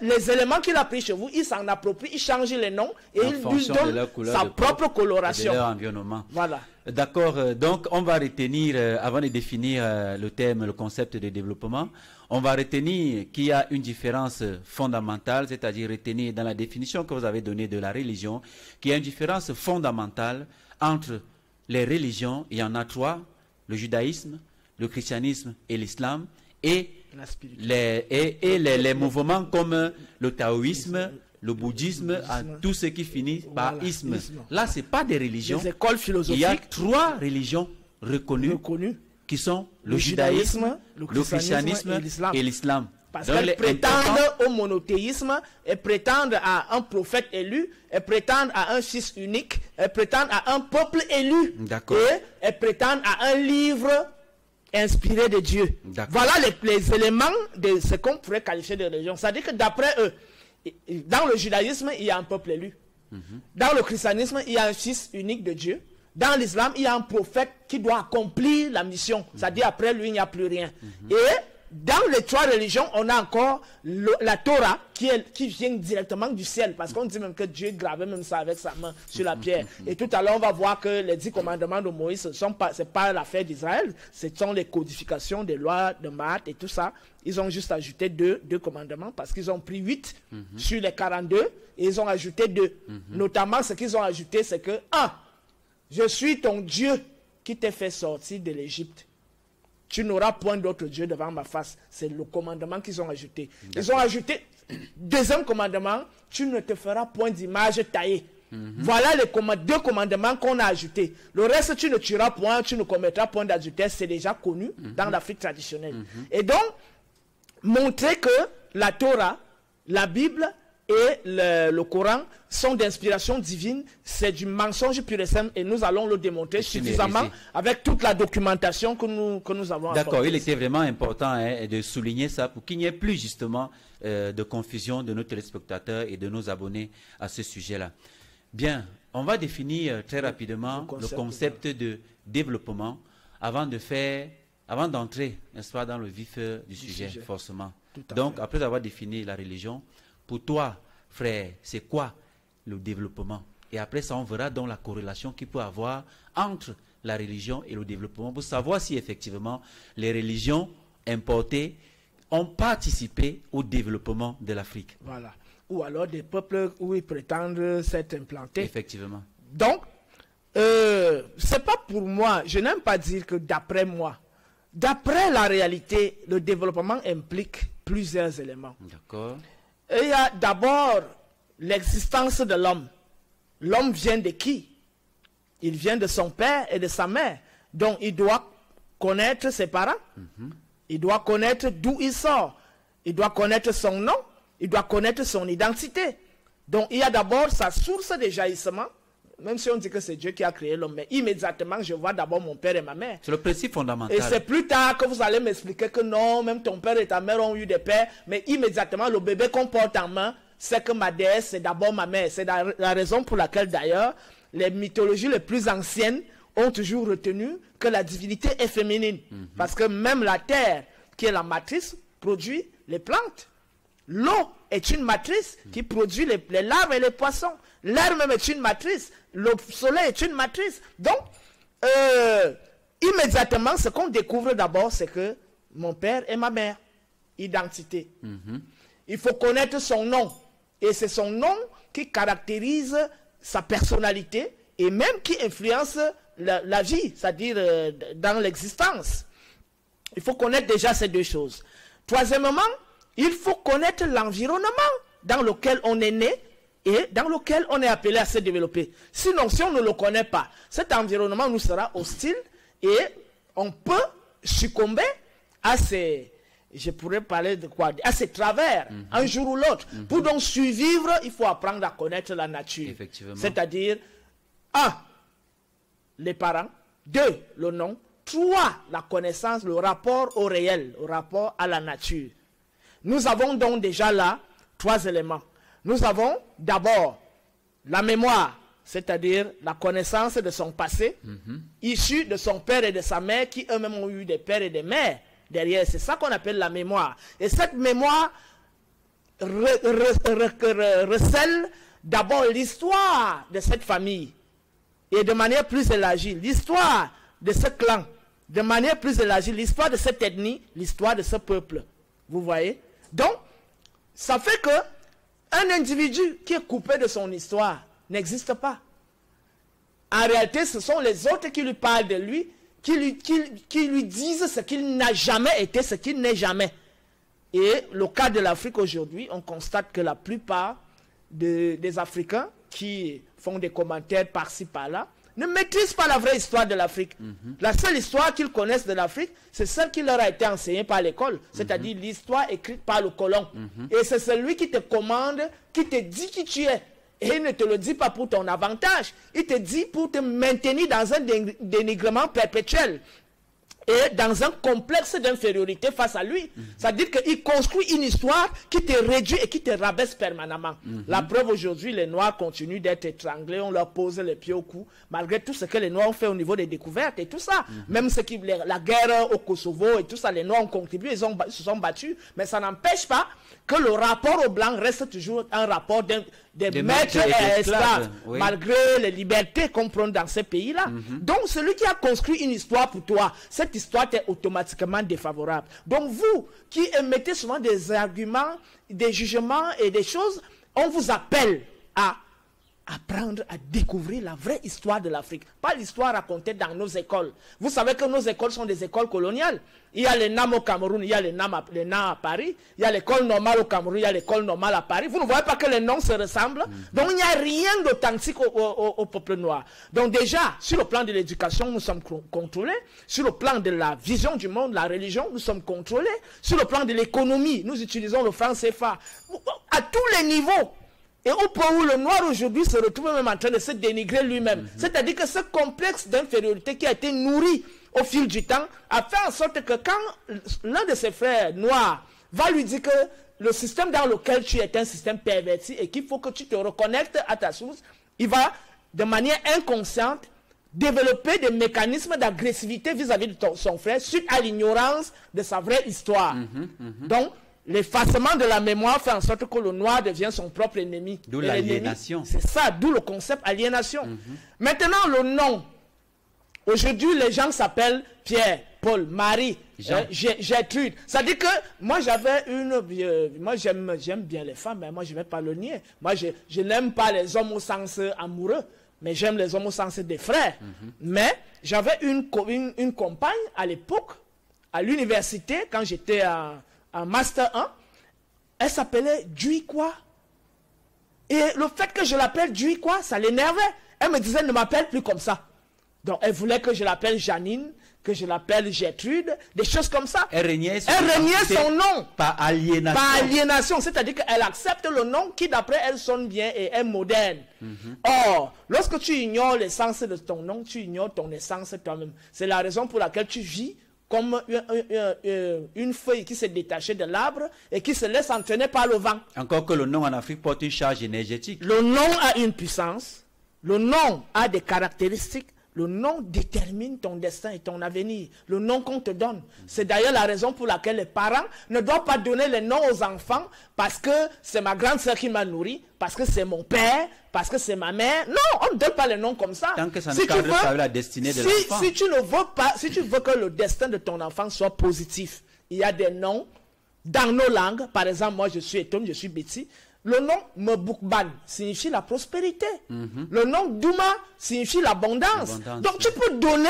les éléments qu'il a pris chez vous, il s'en approprie, il change les noms et il lui donne sa propre coloration. De leur environnement. Voilà. D'accord, donc on va retenir, avant de définir le thème, le concept de développement, on va retenir qu'il y a une différence fondamentale, c'est-à-dire retenir dans la définition que vous avez donnée de la religion, qu'il y a une différence fondamentale entre les religions, il y en a trois, le judaïsme, le christianisme et l'islam, et les mouvements comme le taoïsme, le bouddhisme, tout ce qui finit par isme. Là, ce n'est pas des religions. Des écoles philosophiques. Il y a trois religions reconnues qui sont le judaïsme, le christianisme et l'islam. Parce qu'elles prétendent au monothéisme, elles prétendent à un prophète élu, elles prétendent à un fils unique, elles prétendent à un peuple élu, et elles prétendent à un livre inspiré de Dieu. Voilà les éléments de ce qu'on pourrait qualifier de religion. C'est-à-dire que d'après eux, dans le judaïsme, il y a un peuple élu. Dans le christianisme, il y a un fils unique de Dieu. Dans l'islam, il y a un prophète qui doit accomplir la mission. C'est-à-dire après lui, il n'y a plus rien. Et dans les trois religions, on a encore la Torah qui vient directement du ciel. Parce qu'on dit même que Dieu gravait même ça avec sa main sur la pierre. Et tout à l'heure, on va voir que les 10 commandements de Moïse, ce n'est pas l'affaire d'Israël. Ce sont les codifications des lois de Maat et tout ça. Ils ont juste ajouté 2 commandements parce qu'ils ont pris 8 sur les 42 et ils ont ajouté 2. Notamment, ce qu'ils ont ajouté, c'est que 1. Je suis ton Dieu qui t'ai fait sortir de l'Égypte. Tu n'auras point d'autre Dieu devant ma face. C'est le commandement qu'ils ont ajouté. Ils ont ajouté 2e commandement, tu ne te feras point d'image taillée. Voilà les 2 commandements qu'on a ajoutés. Le reste, tu ne tueras point, tu ne commettras point d'adultère. C'est déjà connu dans l'Afrique traditionnelle. Et donc, montrer que la Torah, la Bible et le Coran sont d'inspiration divine, c'est du mensonge pur et simple et nous allons le démontrer suffisamment avec toute la documentation que nous avons. D'accord, il était vraiment important de souligner ça pour qu'il n'y ait plus justement de confusion de nos téléspectateurs et de nos abonnés à ce sujet-là. Bien, on va définir très rapidement le concept de développement avant d'entrer, n'est-ce pas, dans le vif du sujet, forcément. Donc, après avoir défini la religion, pour toi, frère, c'est quoi le développement? Et après ça, on verra donc la corrélation qu'il peut avoir entre la religion et le développement pour savoir si effectivement les religions importées ont participé au développement de l'Afrique. Voilà. Ou alors des peuples où ils prétendent s'être implantés. Effectivement. Donc, c'est pas pour moi, je n'aime pas dire que d'après moi. D'après la réalité, le développement implique plusieurs éléments. D'accord. Il y a d'abord l'existence de l'homme. L'homme vient de qui? Il vient de son père et de sa mère. Donc il doit connaître ses parents. Il doit connaître d'où il sort. Il doit connaître son nom. Il doit connaître son identité. Donc il y a d'abord sa source de jaillissement. Même si on dit que c'est Dieu qui a créé l'homme, mais immédiatement, je vois d'abord mon père et ma mère. C'est le principe fondamental. Et c'est plus tard que vous allez m'expliquer que non, même ton père et ta mère ont eu des pères, mais immédiatement, le bébé qu'on porte en main, c'est que ma déesse, c'est d'abord ma mère. C'est la raison pour laquelle, d'ailleurs, les mythologies les plus anciennes ont toujours retenu que la divinité est féminine. Parce que même la terre, qui est la matrice, produit les plantes. L'eau est une matrice qui produit les larves et les poissons. L'air même est une matrice. Le soleil est une matrice. Donc, immédiatement, ce qu'on découvre d'abord, c'est que mon père et ma mère. Identité. Il faut connaître son nom. Et c'est son nom qui caractérise sa personnalité et même qui influence la vie, c'est-à-dire dans l'existence. Il faut connaître déjà ces 2 choses. Troisièmement, il faut connaître l'environnement dans lequel on est né et dans lequel on est appelé à se développer. Sinon, si on ne le connaît pas, cet environnement nous sera hostile et on peut succomber à ces, je pourrais parler de quoi, à ces travers, un jour ou l'autre. Pour donc survivre, il faut apprendre à connaître la nature. C'est-à-dire, 1, les parents, 2, le nom, 3, la connaissance, le rapport au réel, le rapport à la nature. Nous avons donc déjà là 3 éléments. Nous avons d'abord la mémoire, c'est-à-dire la connaissance de son passé, issue de son père et de sa mère, qui eux-mêmes ont eu des pères et des mères derrière. C'est ça qu'on appelle la mémoire. Et cette mémoire recèle d'abord l'histoire de cette famille, et de manière plus élargie, l'histoire de ce clan, de manière plus élargie, l'histoire de cette ethnie, l'histoire de ce peuple. Vous voyez? Donc, ça fait que un individu qui est coupé de son histoire n'existe pas. En réalité, ce sont les autres qui lui parlent de lui, qui lui disent ce qu'il n'a jamais été, ce qu'il n'est jamais. Et le cas de l'Afrique aujourd'hui, on constate que la plupart des Africains qui font des commentaires par-ci, par-là, ne maîtrisent pas la vraie histoire de l'Afrique. La seule histoire qu'ils connaissent de l'Afrique, c'est celle qui leur a été enseignée par l'école, c'est-à-dire l'histoire écrite par le colon. Et c'est celui qui te commande, qui te dit qui tu es. Et il ne te le dit pas pour ton avantage, il te dit pour te maintenir dans un dénigrement perpétuel. est dans un complexe d'infériorité face à lui. C'est-à-dire qu'il construit une histoire qui te réduit et qui te rabaisse permanemment. La preuve aujourd'hui, les Noirs continuent d'être étranglés, on leur pose les pieds au cou, malgré tout ce que les Noirs ont fait au niveau des découvertes et tout ça. Même ce qui, la guerre au Kosovo et tout ça, les Noirs ont contribué, ils se sont battus, mais ça n'empêche pas que le rapport aux Blancs reste toujours un rapport des maîtres et esclaves, oui, malgré les libertés qu'on prend dans ces pays-là. Donc celui qui a construit une histoire pour toi, cette histoire t'est automatiquement défavorable. Donc vous, qui émettez souvent des arguments, des jugements et des choses, on vous appelle à apprendre à découvrir la vraie histoire de l'Afrique, pas l'histoire racontée dans nos écoles. Vous savez que nos écoles sont des écoles coloniales. Il y a les NAM au Cameroun, il y a les NAM à Paris, il y a l'école normale au Cameroun, il y a l'école normale à Paris. Vous ne voyez pas que les noms se ressemblent. Donc il n'y a rien d'authentique au peuple noir. Donc déjà, sur le plan de l'éducation, nous sommes contrôlés. Sur le plan de la vision du monde, la religion, nous sommes contrôlés. Sur le plan de l'économie, nous utilisons le franc CFA. À tous les niveaux. Et au point où le noir aujourd'hui se retrouve même en train de se dénigrer lui-même. C'est-à-dire que ce complexe d'infériorité qui a été nourri au fil du temps a fait en sorte que quand l'un de ses frères noirs va lui dire que le système dans lequel tu es un système perverti et qu'il faut que tu te reconnectes à ta source, il va de manière inconsciente développer des mécanismes d'agressivité vis-à-vis de son frère suite à l'ignorance de sa vraie histoire. Donc, l'effacement de la mémoire fait en sorte que le noir devient son propre ennemi. D'où l'aliénation. C'est ça, d'où le concept aliénation. Maintenant, le nom. Aujourd'hui, les gens s'appellent Pierre, Paul, Marie, Gertrude. Ça dit que moi, j'avais une... moi, j'aime bien les femmes, mais moi, je ne vais pas le nier. Moi, je n'aime pas les hommes au sens amoureux, mais j'aime les hommes au sens des frères. Mais j'avais une compagne à l'époque, à l'université, quand j'étais à... en Master 1, elle s'appelait Djui-Kwa. Et le fait que je l'appelle Djui-Kwa, ça l'énervait. Elle me disait, ne m'appelle plus comme ça. Donc, elle voulait que je l'appelle Janine, que je l'appelle Gertrude, des choses comme ça. Elle régnait son nom. Par aliénation. Par aliénation, c'est-à-dire qu'elle accepte le nom qui, d'après elle, sonne bien et est moderne. Or, lorsque tu ignores l'essence de ton nom, tu ignores ton essence toi-même. C'est la raison pour laquelle tu vis comme une feuille qui s'est détachée de l'arbre et qui se laisse entraîner par le vent. Encore que le nom en Afrique porte une charge énergétique. Le nom a une puissance, le nom a des caractéristiques, le nom détermine ton destin et ton avenir, le nom qu'on te donne. C'est d'ailleurs la raison pour laquelle les parents ne doivent pas donner les noms aux enfants parce que c'est ma grande sœur qui m'a nourri, parce que c'est mon père, parce que c'est ma mère. Non, on ne donne pas les noms comme ça. Tant que ça ne cadre pas la destinée de l'enfant. Si tu ne veux pas, si tu veux que le destin de ton enfant soit positif, il y a des noms dans nos langues. Par exemple, moi je suis Eton, je suis Betty. Le nom Mboukban signifie la prospérité. Le nom Douma signifie l'abondance. Donc tu peux donner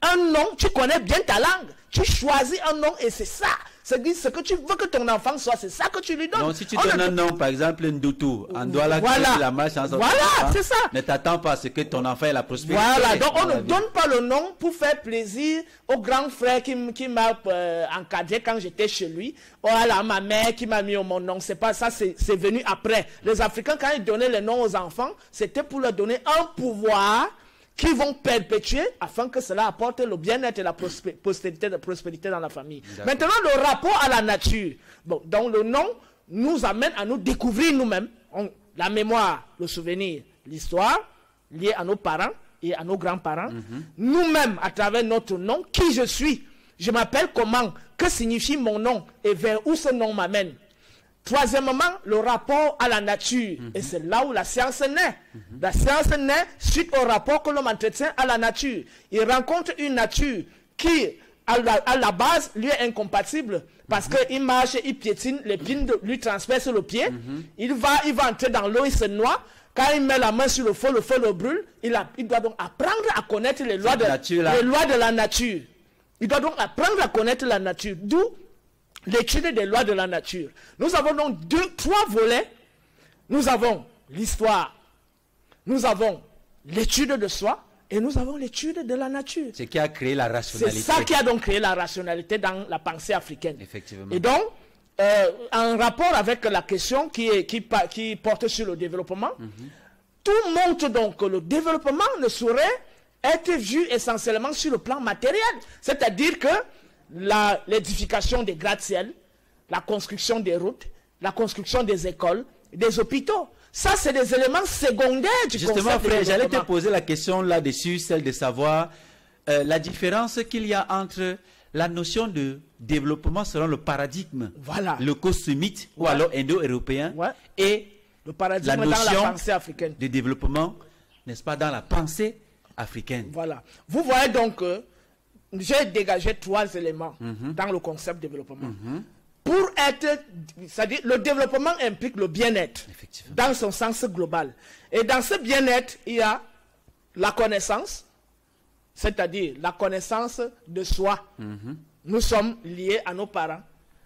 un nom, tu connais bien ta langue, tu choisis un nom et c'est ça. Ce que tu veux que ton enfant soit, c'est ça que tu lui donnes. Donc si tu donnes un nom, par exemple Ndoutou, Andouala, la marche en sortant. Voilà, c'est ça. Ne t'attends pas à ce que ton enfant ait la prospérité. Voilà, donc on ne donne pas le nom pour faire plaisir au grand frère qui m'a encadré quand j'étais chez lui. Voilà, ma mère qui m'a mis au monde. Non, c'est pas ça, c'est venu après. Les Africains, quand ils donnaient les noms aux enfants, c'était pour leur donner un pouvoir qui vont perpétuer afin que cela apporte le bien-être et la prospérité dans la famille. Maintenant, le rapport à la nature. Bon, donc le nom nous amène à nous découvrir nous-mêmes. La mémoire, le souvenir, l'histoire liée à nos parents et à nos grands-parents. Nous-mêmes, à travers notre nom, qui je suis, je m'appelle comment, que signifie mon nom et vers où ce nom m'amène. Troisièmement, le rapport à la nature. Et c'est là où la science naît. La science naît suite au rapport que l'homme entretient à la nature. Il rencontre une nature qui, à la base, lui est incompatible. Parce qu'il marche, il piétine, l'épine lui transperce le pied. Il va entrer dans l'eau, il se noie. Quand il met la main sur le feu le brûle. Il doit donc apprendre à connaître les lois de la nature. Il doit donc apprendre à connaître la nature. D'où l'étude des lois de la nature. Nous avons donc trois volets. Nous avons l'histoire, nous avons l'étude de soi et nous avons l'étude de la nature. C'est qui a créé la rationalité. C'est ça qui a donc créé la rationalité dans la pensée africaine. Effectivement. Et donc, en rapport avec la question qui porte sur le développement, tout montre donc que le développement ne saurait être vu essentiellement sur le plan matériel. C'est-à-dire que l'édification des gratte-ciel, la construction des routes, la construction des écoles, des hôpitaux. Ça, c'est des éléments secondaires du concept. Justement, frère, j'allais te poser la question là-dessus, celle de savoir la différence qu'il y a entre la notion de développement selon le paradigme, voilà, le cosmite, voilà, ou alors indo-européen, ouais, et le paradigme la notion dans la pensée africaine de développement, n'est-ce pas, dans la pensée africaine. Voilà. Vous voyez donc que j'ai dégagé trois éléments dans le concept développement. Pour être, c'est-à-dire le développement implique le bien-être dans son sens global. Et dans ce bien-être, il y a la connaissance, c'est-à-dire la connaissance de soi. Nous sommes liés à nos parents.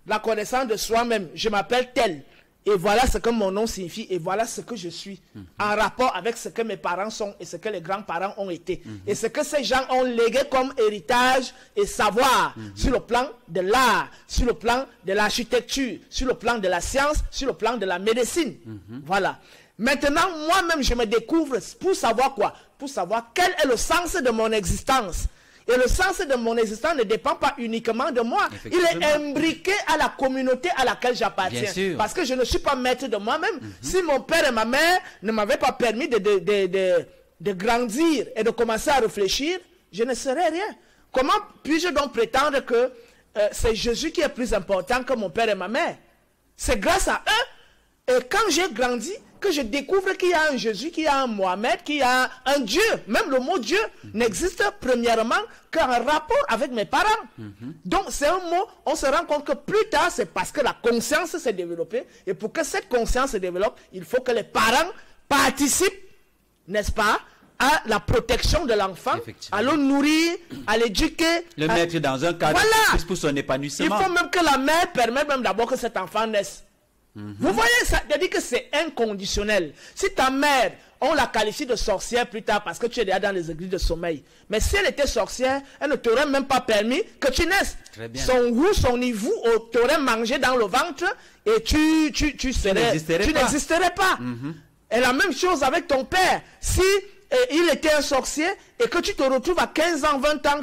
La connaissance de soi-même, je m'appelle tel. Et voilà ce que mon nom signifie, et voilà ce que je suis, en rapport avec ce que mes parents sont, et ce que les grands-parents ont été, et ce que ces gens ont légué comme héritage et savoir, sur le plan de l'art, sur le plan de l'architecture, sur le plan de la science, sur le plan de la médecine. Voilà. Maintenant, moi-même, je me découvre pour savoir quoi? Pour savoir quel est le sens de mon existence. Et le sens de mon existence ne dépend pas uniquement de moi. Il est imbriqué à la communauté à laquelle j'appartiens. Parce que je ne suis pas maître de moi-même. Si mon père et ma mère ne m'avaient pas permis de grandir et de commencer à réfléchir, je ne serais rien. Comment puis-je donc prétendre que c'est Jésus qui est plus important que mon père et ma mère? C'est grâce à eux. Et quand j'ai grandi, que je découvre qu'il y a un Jésus, qu'il y a un Mohamed, qu'il y a un Dieu. Même le mot Dieu n'existe premièrement qu'en rapport avec mes parents. Donc c'est un mot, on se rend compte que plus tard, c'est parce que la conscience s'est développée. Et pour que cette conscience se développe, il faut que les parents participent, n'est-ce pas, à la protection de l'enfant, à le nourrir, à l'éduquer. Le mettre dans un cadre pour son épanouissement. Il faut même que la mère permette même d'abord que cet enfant naisse. Vous voyez, ça veut dire que c'est inconditionnel. Si ta mère, on la qualifie de sorcière plus tard parce que tu es déjà dans les églises de sommeil. Mais si elle était sorcière, elle ne t'aurait même pas permis que tu naisses. Son goût, son niveau, t'aurait mangé dans le ventre et tu n'existerais pas. Et la même chose avec ton père. Si il était un sorcier et que tu te retrouves à 15 ans, 20 ans,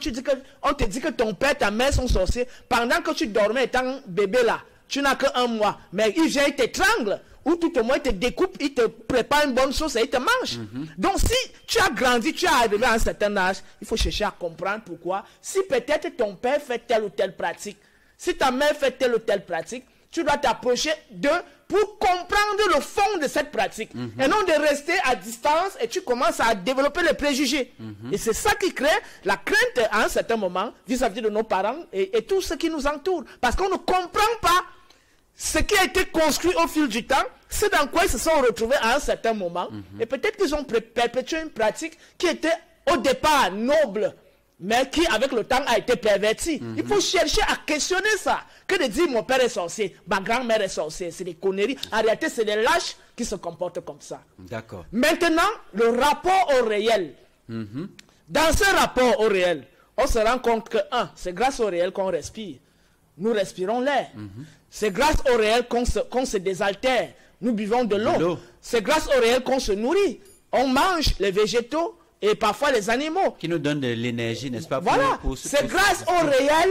on te dit que ton père, ta mère sont sorciers pendant que tu dormais étant bébé là. Tu n'as qu'un mois, mais il vient, il t'étrangle, ou tout au moins il te découpe, il te prépare une bonne sauce et il te mange. Donc si tu as grandi, tu as arrivé à un certain âge, il faut chercher à comprendre pourquoi. Si peut-être ton père fait telle ou telle pratique, si ta mère fait telle ou telle pratique, tu dois t'approcher d'eux pour comprendre le fond de cette pratique. Et non de rester à distance et tu commences à développer les préjugés. Et c'est ça qui crée la crainte à un certain moment vis-à-vis de nos parents et tout ce qui nous entoure. Parce qu'on ne comprend pas ce qui a été construit au fil du temps, c'est dans quoi ils se sont retrouvés à un certain moment. Et peut-être qu'ils ont perpétué une pratique qui était au départ noble, mais qui avec le temps a été pervertie. Il faut chercher à questionner ça. Que de dire mon père est sorcier, ma grand-mère est sorcière, c'est des conneries. En réalité, c'est des lâches qui se comportent comme ça. D'accord. Maintenant, le rapport au réel. Dans ce rapport au réel, on se rend compte que, un, c'est grâce au réel qu'on respire. Nous respirons l'air. C'est grâce au réel qu'on se désaltère. Nous buvons de l'eau. C'est grâce au réel qu'on se nourrit. On mange les végétaux et parfois les animaux. Qui nous donnent de l'énergie, n'est-ce pas? Voilà. C'est grâce au réel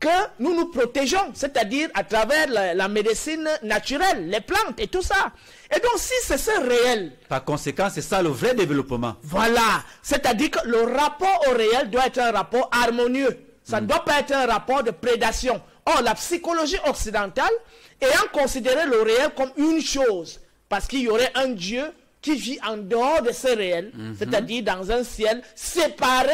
que nous nous protégeons. C'est-à-dire à travers la médecine naturelle, les plantes et tout ça. Et donc si c'est ce réel... Par conséquent, c'est ça le vrai développement. Voilà. C'est-à-dire que le rapport au réel doit être un rapport harmonieux. Ça ne doit pas être un rapport de prédation. Or, la psychologie occidentale, ayant considéré le réel comme une chose, parce qu'il y aurait un Dieu qui vit en dehors de ce réel, c'est-à-dire dans un ciel séparé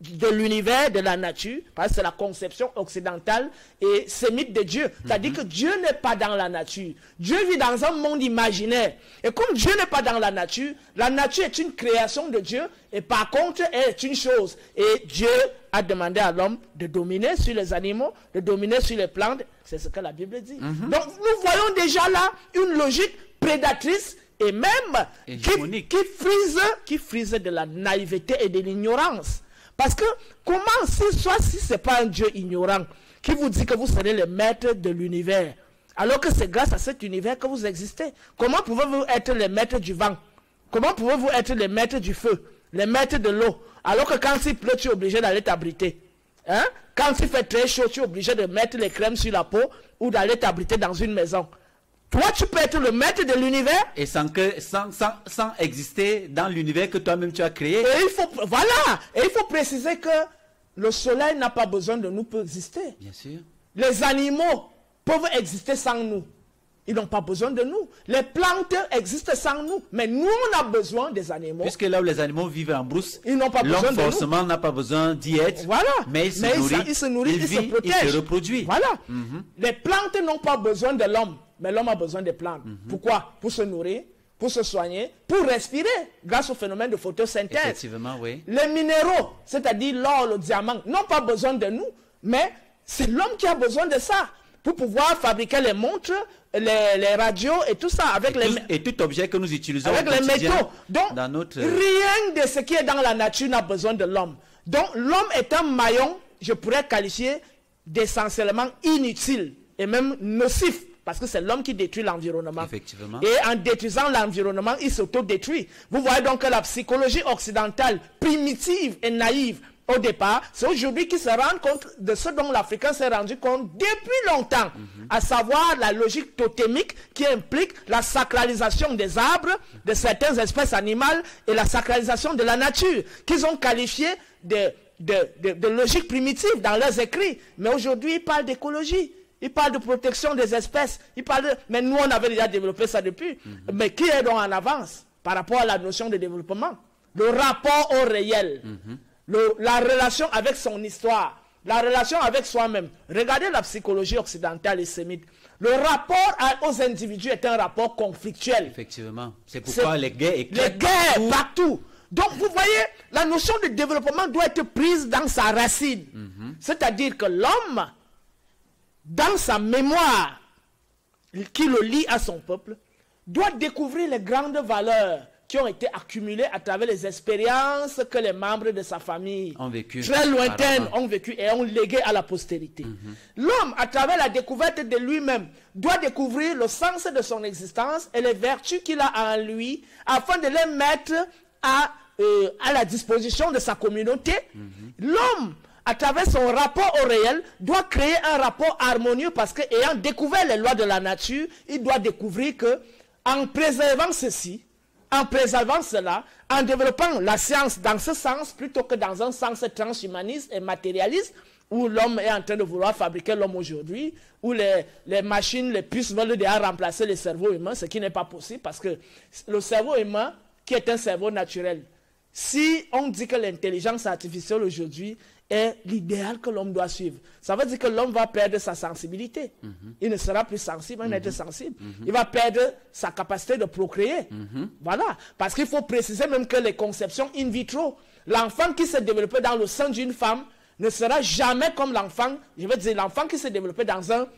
de l'univers, de la nature, parce que c'est la conception occidentale et sémite de Dieu. C'est-à-dire que Dieu n'est pas dans la nature. Dieu vit dans un monde imaginaire. Et comme Dieu n'est pas dans la nature est une création de Dieu, et par contre, elle est une chose. Et Dieu a demandé à l'homme de dominer sur les animaux, de dominer sur les plantes. C'est ce que la Bible dit. Donc, nous voyons déjà là une logique prédatrice et même qui frise de la naïveté et de l'ignorance. Parce que comment, si ce n'est pas un Dieu ignorant, qui vous dit que vous serez le maître de l'univers, alors que c'est grâce à cet univers que vous existez, comment pouvez-vous être le maître du vent? Comment pouvez-vous être le maître du feu? les maîtres de l'eau. Alors que quand il pleut, tu es obligé d'aller t'abriter. Hein? Quand il fait très chaud, tu es obligé de mettre les crèmes sur la peau ou d'aller t'abriter dans une maison. Toi, tu peux être le maître de l'univers. Et sans exister dans l'univers que toi-même tu as créé. Et il faut, voilà. Et il faut préciser que le soleil n'a pas besoin de nous pour exister. Bien sûr. Les animaux peuvent exister sans nous. Ils n'ont pas besoin de nous. Les plantes existent sans nous. Mais nous, on a besoin des animaux. Puisque là où les animaux vivent en brousse, l'homme forcément n'a pas besoin d'y être. Voilà. Mais il se nourrit, il se protège. Il se reproduit. Voilà. Les plantes n'ont pas besoin de l'homme. Mais l'homme a besoin des plantes. Pourquoi? Pour se nourrir, pour se soigner, pour respirer, grâce au phénomène de photosynthèse. Effectivement, oui. Les minéraux, c'est-à-dire l'or, le diamant, n'ont pas besoin de nous. Mais c'est l'homme qui a besoin de ça. Pour pouvoir fabriquer les montres, les radios et tout ça. Avec et tout objet que nous utilisons avec les métaux. Donc, dans notre... rien de ce qui est dans la nature n'a besoin de l'homme. Donc, l'homme est un maillon, je pourrais qualifier d'essentiellement inutile et même nocif. Parce que c'est l'homme qui détruit l'environnement. Effectivement. Et en détruisant l'environnement, il s'autodétruit. Vous voyez donc que la psychologie occidentale, primitive et naïve, au départ, c'est aujourd'hui qu'ils se rendent compte de ce dont l'Africain s'est rendu compte depuis longtemps, à savoir la logique totémique qui implique la sacralisation des arbres, de certaines espèces animales et la sacralisation de la nature, qu'ils ont qualifié de logique primitive dans leurs écrits. Mais aujourd'hui, ils parlent d'écologie. Il parle de protection des espèces, il parle de... Mais nous, on avait déjà développé ça depuis. Mais qui est donc en avance par rapport à la notion de développement? Le rapport au réel, la relation avec son histoire, la relation avec soi-même. Regardez la psychologie occidentale et sémite. Le rapport aux individus est un rapport conflictuel. Effectivement. C'est pourquoi les guerres éclatent. Les guerres partout. Donc, vous voyez, la notion de développement doit être prise dans sa racine. C'est-à-dire que l'homme... dans sa mémoire qui le lie à son peuple, doit découvrir les grandes valeurs qui ont été accumulées à travers les expériences que les membres de sa famille ont vécu, très lointaines ont vécu et ont légué à la postérité. L'homme, à travers la découverte de lui-même, doit découvrir le sens de son existence et les vertus qu'il a en lui afin de les mettre à la disposition de sa communauté. L'homme, à travers son rapport au réel, doit créer un rapport harmonieux parce qu'ayant découvert les lois de la nature, il doit découvrir que, en préservant ceci, en préservant cela, en développant la science dans ce sens, plutôt que dans un sens transhumaniste et matérialiste, où l'homme est en train de vouloir fabriquer l'homme aujourd'hui, où les machines, les puces veulent déjà remplacer le cerveau humain, ce qui n'est pas possible parce que le cerveau humain, qui est un cerveau naturel, si on dit que l'intelligence artificielle aujourd'hui est l'idéal que l'homme doit suivre, ça veut dire que l'homme va perdre sa sensibilité. Il ne sera plus sensible, un être sensible. Il va perdre sa capacité de procréer. Voilà. Parce qu'il faut préciser même que les conceptions in vitro, l'enfant qui s'est développé dans le sein d'une femme ne sera jamais comme l'enfant, je veux dire l'enfant qui s'est développé dans un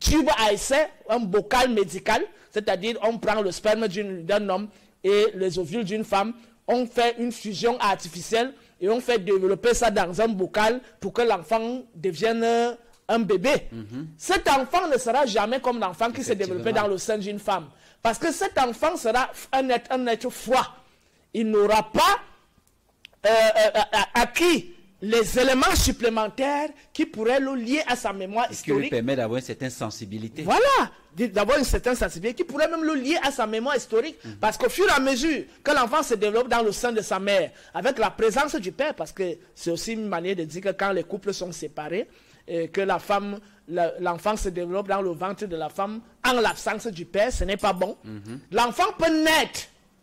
tube à essai, un bocal médical, c'est-à-dire on prend le sperme d'un homme et les ovules d'une femme, on fait une fusion artificielle et on fait développer ça dans un bocal pour que l'enfant devienne un bébé. Cet enfant ne sera jamais comme l'enfant qui s'est développé dans le sein d'une femme. Parce que cet enfant sera un être froid. Il n'aura pas acquis les éléments supplémentaires qui pourraient le lier à sa mémoire historique. Qui lui permet d'avoir une certaine sensibilité. Voilà, d'avoir une certaine sensibilité qui pourrait même le lier à sa mémoire historique. Parce qu'au fur et à mesure que l'enfant se développe dans le sein de sa mère, avec la présence du père, parce que c'est aussi une manière de dire que quand les couples sont séparés, et que la femme, l'enfant se développe dans le ventre de la femme en l'absence du père, ce n'est pas bon. L'enfant peut naître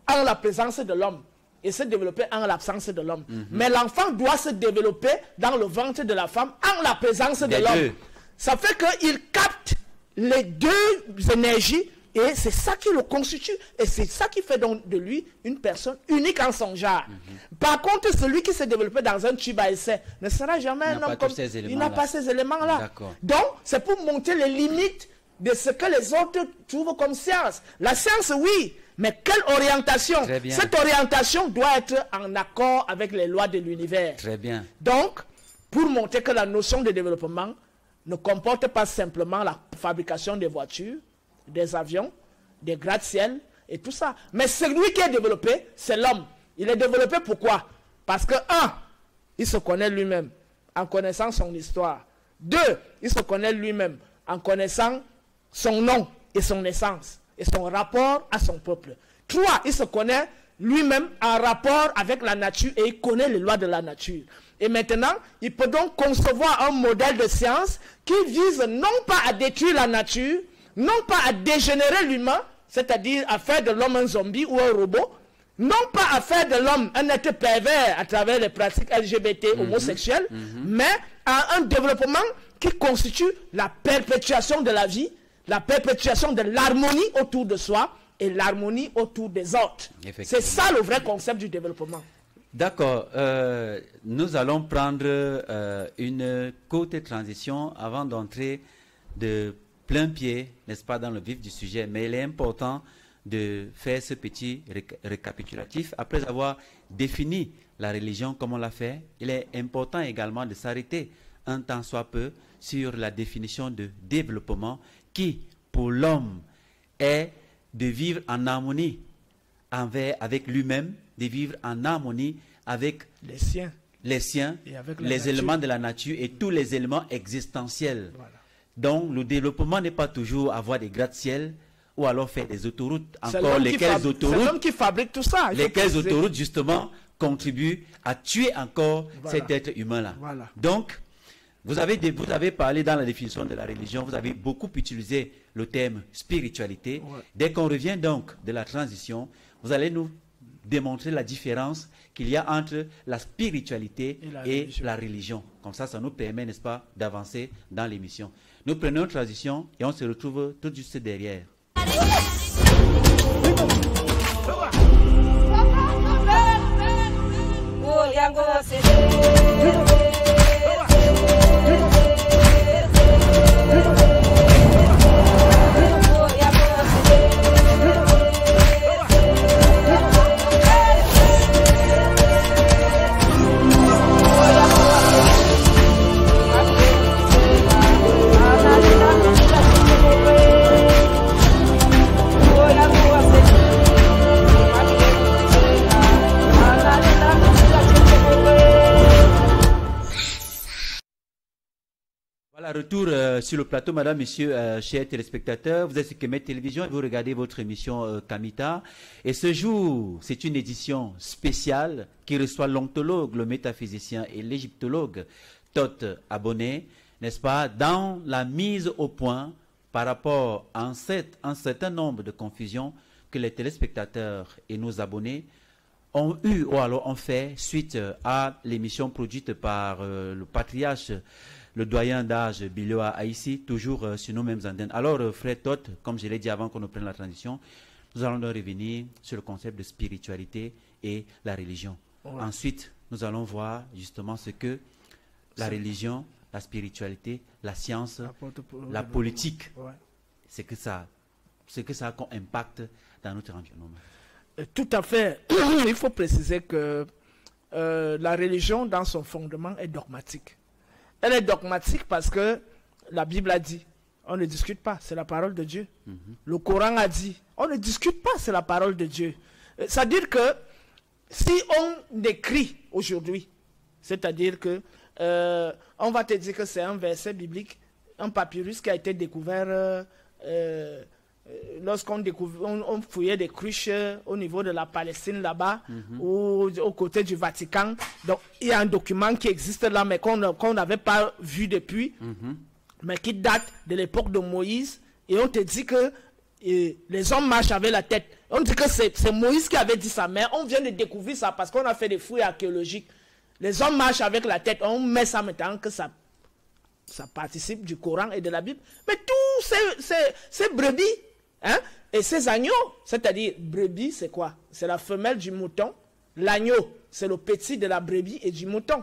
en la présence de l'homme et se développer en l'absence de l'homme. Mais l'enfant doit se développer dans le ventre de la femme en la présence de l'homme. Ça fait qu'il capte les deux énergies et c'est ça qui le constitue. Et c'est ça qui fait donc de lui une personne unique en son genre. Par contre, celui qui s'est développé dans un tube à essai ne sera jamais un homme comme... Il n'a pas ces éléments-là. Donc, c'est pour montrer les limites de ce que les autres trouvent comme science. La science, oui, mais quelle orientation? Cette orientation doit être en accord avec les lois de l'univers. Très bien. Donc, pour montrer que la notion de développement ne comporte pas simplement la fabrication des voitures, des avions, des gratte-ciel et tout ça. Mais celui qui est développé, c'est l'homme. Il est développé pourquoi? Parce que, un, il se connaît lui-même en connaissant son histoire. Deux, il se connaît lui-même en connaissant son nom et son essence et son rapport à son peuple. Trois, il se connaît lui-même en rapport avec la nature et il connaît les lois de la nature. Et maintenant, il peut donc concevoir un modèle de science qui vise non pas à détruire la nature, non pas à dégénérer l'humain, c'est-à-dire à faire de l'homme un zombie ou un robot, non pas à faire de l'homme un être pervers à travers les pratiques LGBT, homosexuelles, mais à un développement qui constitue la perpétuation de la vie, la perpétuation de l'harmonie autour de soi et l'harmonie autour des autres. C'est ça le vrai concept du développement. D'accord. Nous allons prendre une courte transition avant d'entrer de plein pied, n'est-ce pas, dans le vif du sujet. Mais il est important de faire ce petit récapitulatif. Après avoir défini la religion comme on l'a fait, il est important également de s'arrêter un temps soit peu sur la définition de développement qui, pour l'homme, est de vivre en harmonie avec lui-même, de vivre en harmonie avec les siens, les éléments de la nature et tous les éléments existentiels. Voilà. Donc, le développement n'est pas toujours avoir des gratte-ciels ou alors faire des autoroutes. Encore lesquelles autoroutes? C'est l'homme qui fabrique tout ça. Lesquelles autoroutes, justement, contribuent à tuer encore cet être humain-là. Voilà. Donc, vous avez parlé dans la définition de la religion, vous avez beaucoup utilisé le terme spiritualité. Ouais. Dès qu'on revient donc de la transition, vous allez nous démontrer la différence qu'il y a entre la spiritualité et la religion. Comme ça, ça nous permet, n'est-ce pas, d'avancer dans l'émission. Nous prenons une transition et on se retrouve tout juste derrière. Retour sur le plateau, madame, monsieur, chers téléspectateurs. Vous êtes sur Kemet Télévision et vous regardez votre émission Kamita. Et ce jour, c'est une édition spéciale qui reçoit l'ontologue, le métaphysicien et l'égyptologue Tott Abonné, n'est-ce pas, dans la mise au point par rapport à un certain nombre de confusions que les téléspectateurs et nos abonnés ont eu ou alors ont fait suite à l'émission produite par le patriarche, le doyen d'âge Biloa Essi, toujours sur nos mêmes antennes. Alors, frère Tott, comme je l'ai dit avant qu'on ne prenne la transition, nous allons donc revenir sur le concept de spiritualité et la religion. Voilà. Ensuite, nous allons voir justement ce que la religion, la spiritualité, la science, la politique, c'est que ça a impact dans notre environnement. Tout à fait. Il faut préciser que la religion, dans son fondement, est dogmatique. Elle est dogmatique parce que la Bible a dit, on ne discute pas, c'est la parole de Dieu. Le Coran a dit, on ne discute pas, c'est la parole de Dieu. C'est-à-dire que si on écrit aujourd'hui, c'est-à-dire que on va te dire que c'est un verset biblique, un papyrus qui a été découvert lorsqu'on fouillait des cruches au niveau de la Palestine là-bas, ou aux côtés du Vatican. Donc, il y a un document qui existe là, mais qu'on n'avait pas vu depuis, mais qui date de l'époque de Moïse. Et on te dit que les hommes marchent avec la tête. On dit que c'est Moïse qui avait dit ça, mais on vient de découvrir ça parce qu'on a fait des fouilles archéologiques. Les hommes marchent avec la tête. On met ça maintenant que ça participe du Coran et de la Bible. Mais tous ces brebis, hein, et ces agneaux, c'est-à-dire brebis, c'est quoi? C'est la femelle du mouton. L'agneau, c'est le petit de la brebis et du mouton.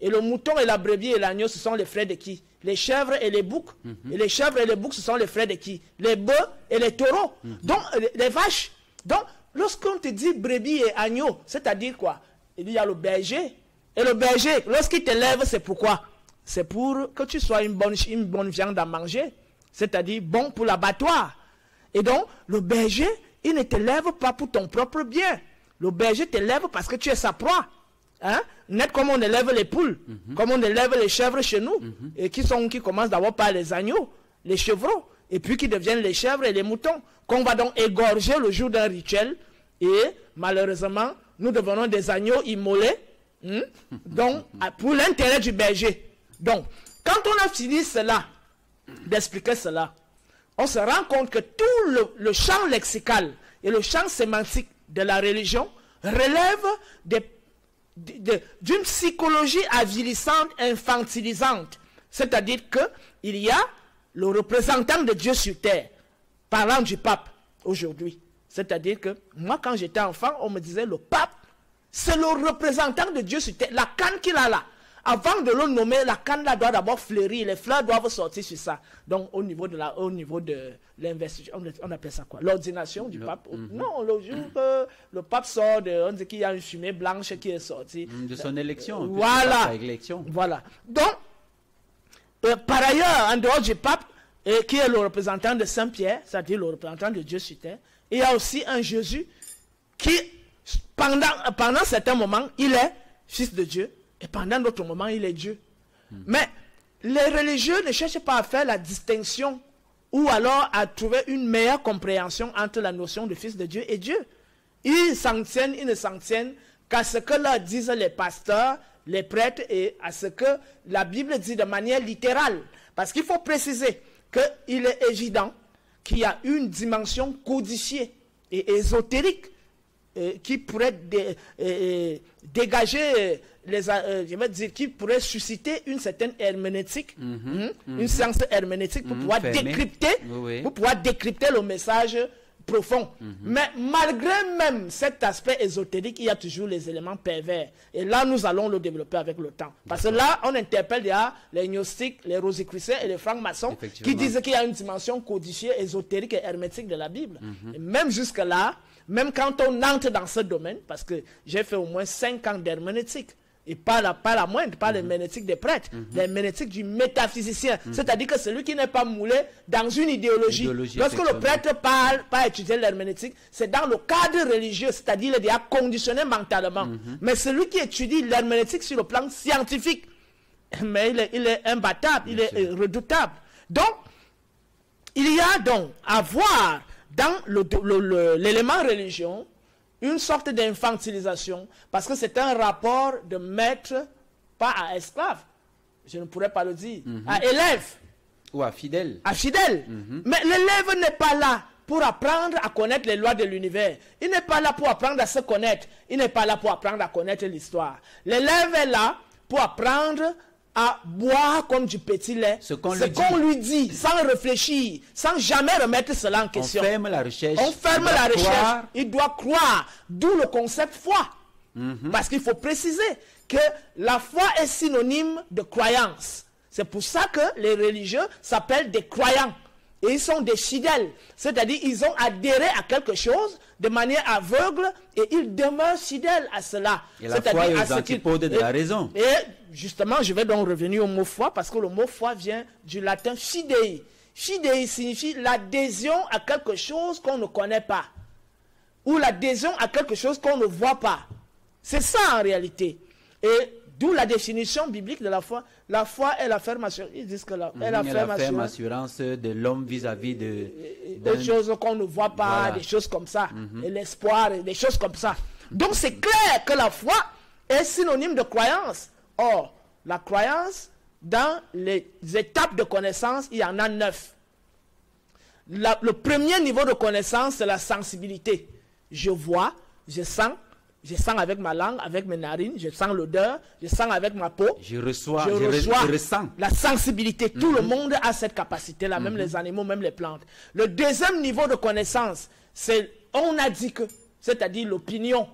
Et le mouton et la brebis et l'agneau, ce sont les frères de qui? Les chèvres et les boucs. Et les chèvres et les boucs, ce sont les frères de qui? Les bœufs et les taureaux. Donc, les vaches. Donc, lorsqu'on te dit brebis et agneau, c'est-à-dire quoi? Il y a le berger. Et le berger, lorsqu'il te lève, c'est pourquoi? C'est pour que tu sois une bonne viande à manger. C'est-à-dire bon pour l'abattoir. Et donc, le berger, il ne t'élève pas pour ton propre bien. Le berger t'élève parce que tu es sa proie. Hein? Net comme on élève les poules, comme on élève les chèvres chez nous, et qui commencent d'abord par les agneaux, les chevreaux, et puis qui deviennent les chèvres et les moutons, qu'on va donc égorger le jour d'un rituel, et malheureusement, nous devenons des agneaux immolés, donc pour l'intérêt du berger. Donc, quand on a fini cela, d'expliquer cela, on se rend compte que tout le champ lexical et le champ sémantique de la religion relève d'une psychologie avilissante, infantilisante. C'est-à-dire qu'il y a le représentant de Dieu sur terre, parlant du pape aujourd'hui. C'est-à-dire que moi, quand j'étais enfant, on me disait le pape, c'est le représentant de Dieu sur terre. La canne qu'il a là, avant de le nommer, la canne là doit d'abord fleurir, les fleurs doivent sortir sur ça. Donc au niveau de l'investiture, on appelle ça quoi? L'ordination du pape. Non, le jour que le pape sort, on dit qu'il y a une fumée blanche qui est sortie. De son élection. Voilà. Voilà. Donc, par ailleurs, en dehors du pape, qui est le représentant de Saint-Pierre, c'est-à-dire le représentant de Dieu sur terre, il y a aussi un Jésus qui, pendant certains moments, il est fils de Dieu. Et pendant d'autres moments, il est Dieu. Mais les religieux ne cherchent pas à faire la distinction ou alors à trouver une meilleure compréhension entre la notion de fils de Dieu et Dieu. Ils ne s'en tiennent qu'à ce que leur disent les pasteurs, les prêtres et à ce que la Bible dit de manière littérale. Parce qu'il faut préciser qu'il est évident qu'il y a une dimension codifiée et ésotérique qui pourrait dégager... je vais dire, qui pourrait susciter une certaine herméneutique, une science herméneutique pour pouvoir décrypter, pour pouvoir décrypter le message profond. Mais malgré même cet aspect ésotérique, il y a toujours les éléments pervers. Et là, nous allons le développer avec le temps. Parce que là, on interpelle déjà les gnostiques, les rosicruciens et les francs-maçons qui disent qu'il y a une dimension codifiée, ésotérique et hermétique de la Bible. Et même jusque-là, même quand on entre dans ce domaine, parce que j'ai fait au moins 5 ans d'herméneutique, et pas la moindre, pas l'herméneutique des prêtres, l'herméneutique du métaphysicien. C'est-à-dire que celui qui n'est pas moulé dans une idéologie. Lorsque le prêtre parle, pas étudier l'herméneutique, c'est dans le cadre religieux, c'est-à-dire il est déjà conditionné mentalement. Mais celui qui étudie l'herméneutique sur le plan scientifique, mais il est imbattable, il est redoutable. Donc, il y a donc à voir dans l'élément religion, une sorte d'infantilisation, parce que c'est un rapport de maître, pas à esclave, je ne pourrais pas le dire, à élève. Ou à fidèle. À fidèle. Mais l'élève n'est pas là pour apprendre à connaître les lois de l'univers. Il n'est pas là pour apprendre à se connaître. Il n'est pas là pour apprendre à connaître l'histoire. L'élève est là pour apprendre à boire comme du petit lait, ce qu'on lui dit, sans réfléchir, sans jamais remettre cela en question. On ferme la recherche. On ferme la recherche. Il doit croire. D'où le concept foi. Parce qu'il faut préciser que la foi est synonyme de croyance. C'est pour ça que les religieux s'appellent des croyants. Et ils sont des fidèles. C'est-à-dire ils ont adhéré à quelque chose de manière aveugle et ils demeurent fidèles à cela. Et la foi est aux antipodes de la raison. Et justement, je vais donc revenir au mot foi parce que le mot foi vient du latin fidei. Fidei signifie l'adhésion à quelque chose qu'on ne connaît pas ou l'adhésion à quelque chose qu'on ne voit pas. C'est ça en réalité. Et d'où la définition biblique de la foi. La foi est la ferme assurance. Ils disent que la ferme assurance de l'homme vis-à-vis de des choses qu'on ne voit pas, des choses comme ça, et l'espoir, des choses comme ça. Donc c'est clair que la foi est synonyme de croyance. Or, la croyance, dans les étapes de connaissance, il y en a 9. Le premier niveau de connaissance, c'est la sensibilité. Je vois, je sens. Je sens avec ma langue, avec mes narines, je sens l'odeur, je sens avec ma peau. Je ressens. La sensibilité, tout le monde a cette capacité-là, même les animaux, même les plantes. Le deuxième niveau de connaissance, c'est on a dit que, c'est-à-dire l'opinion.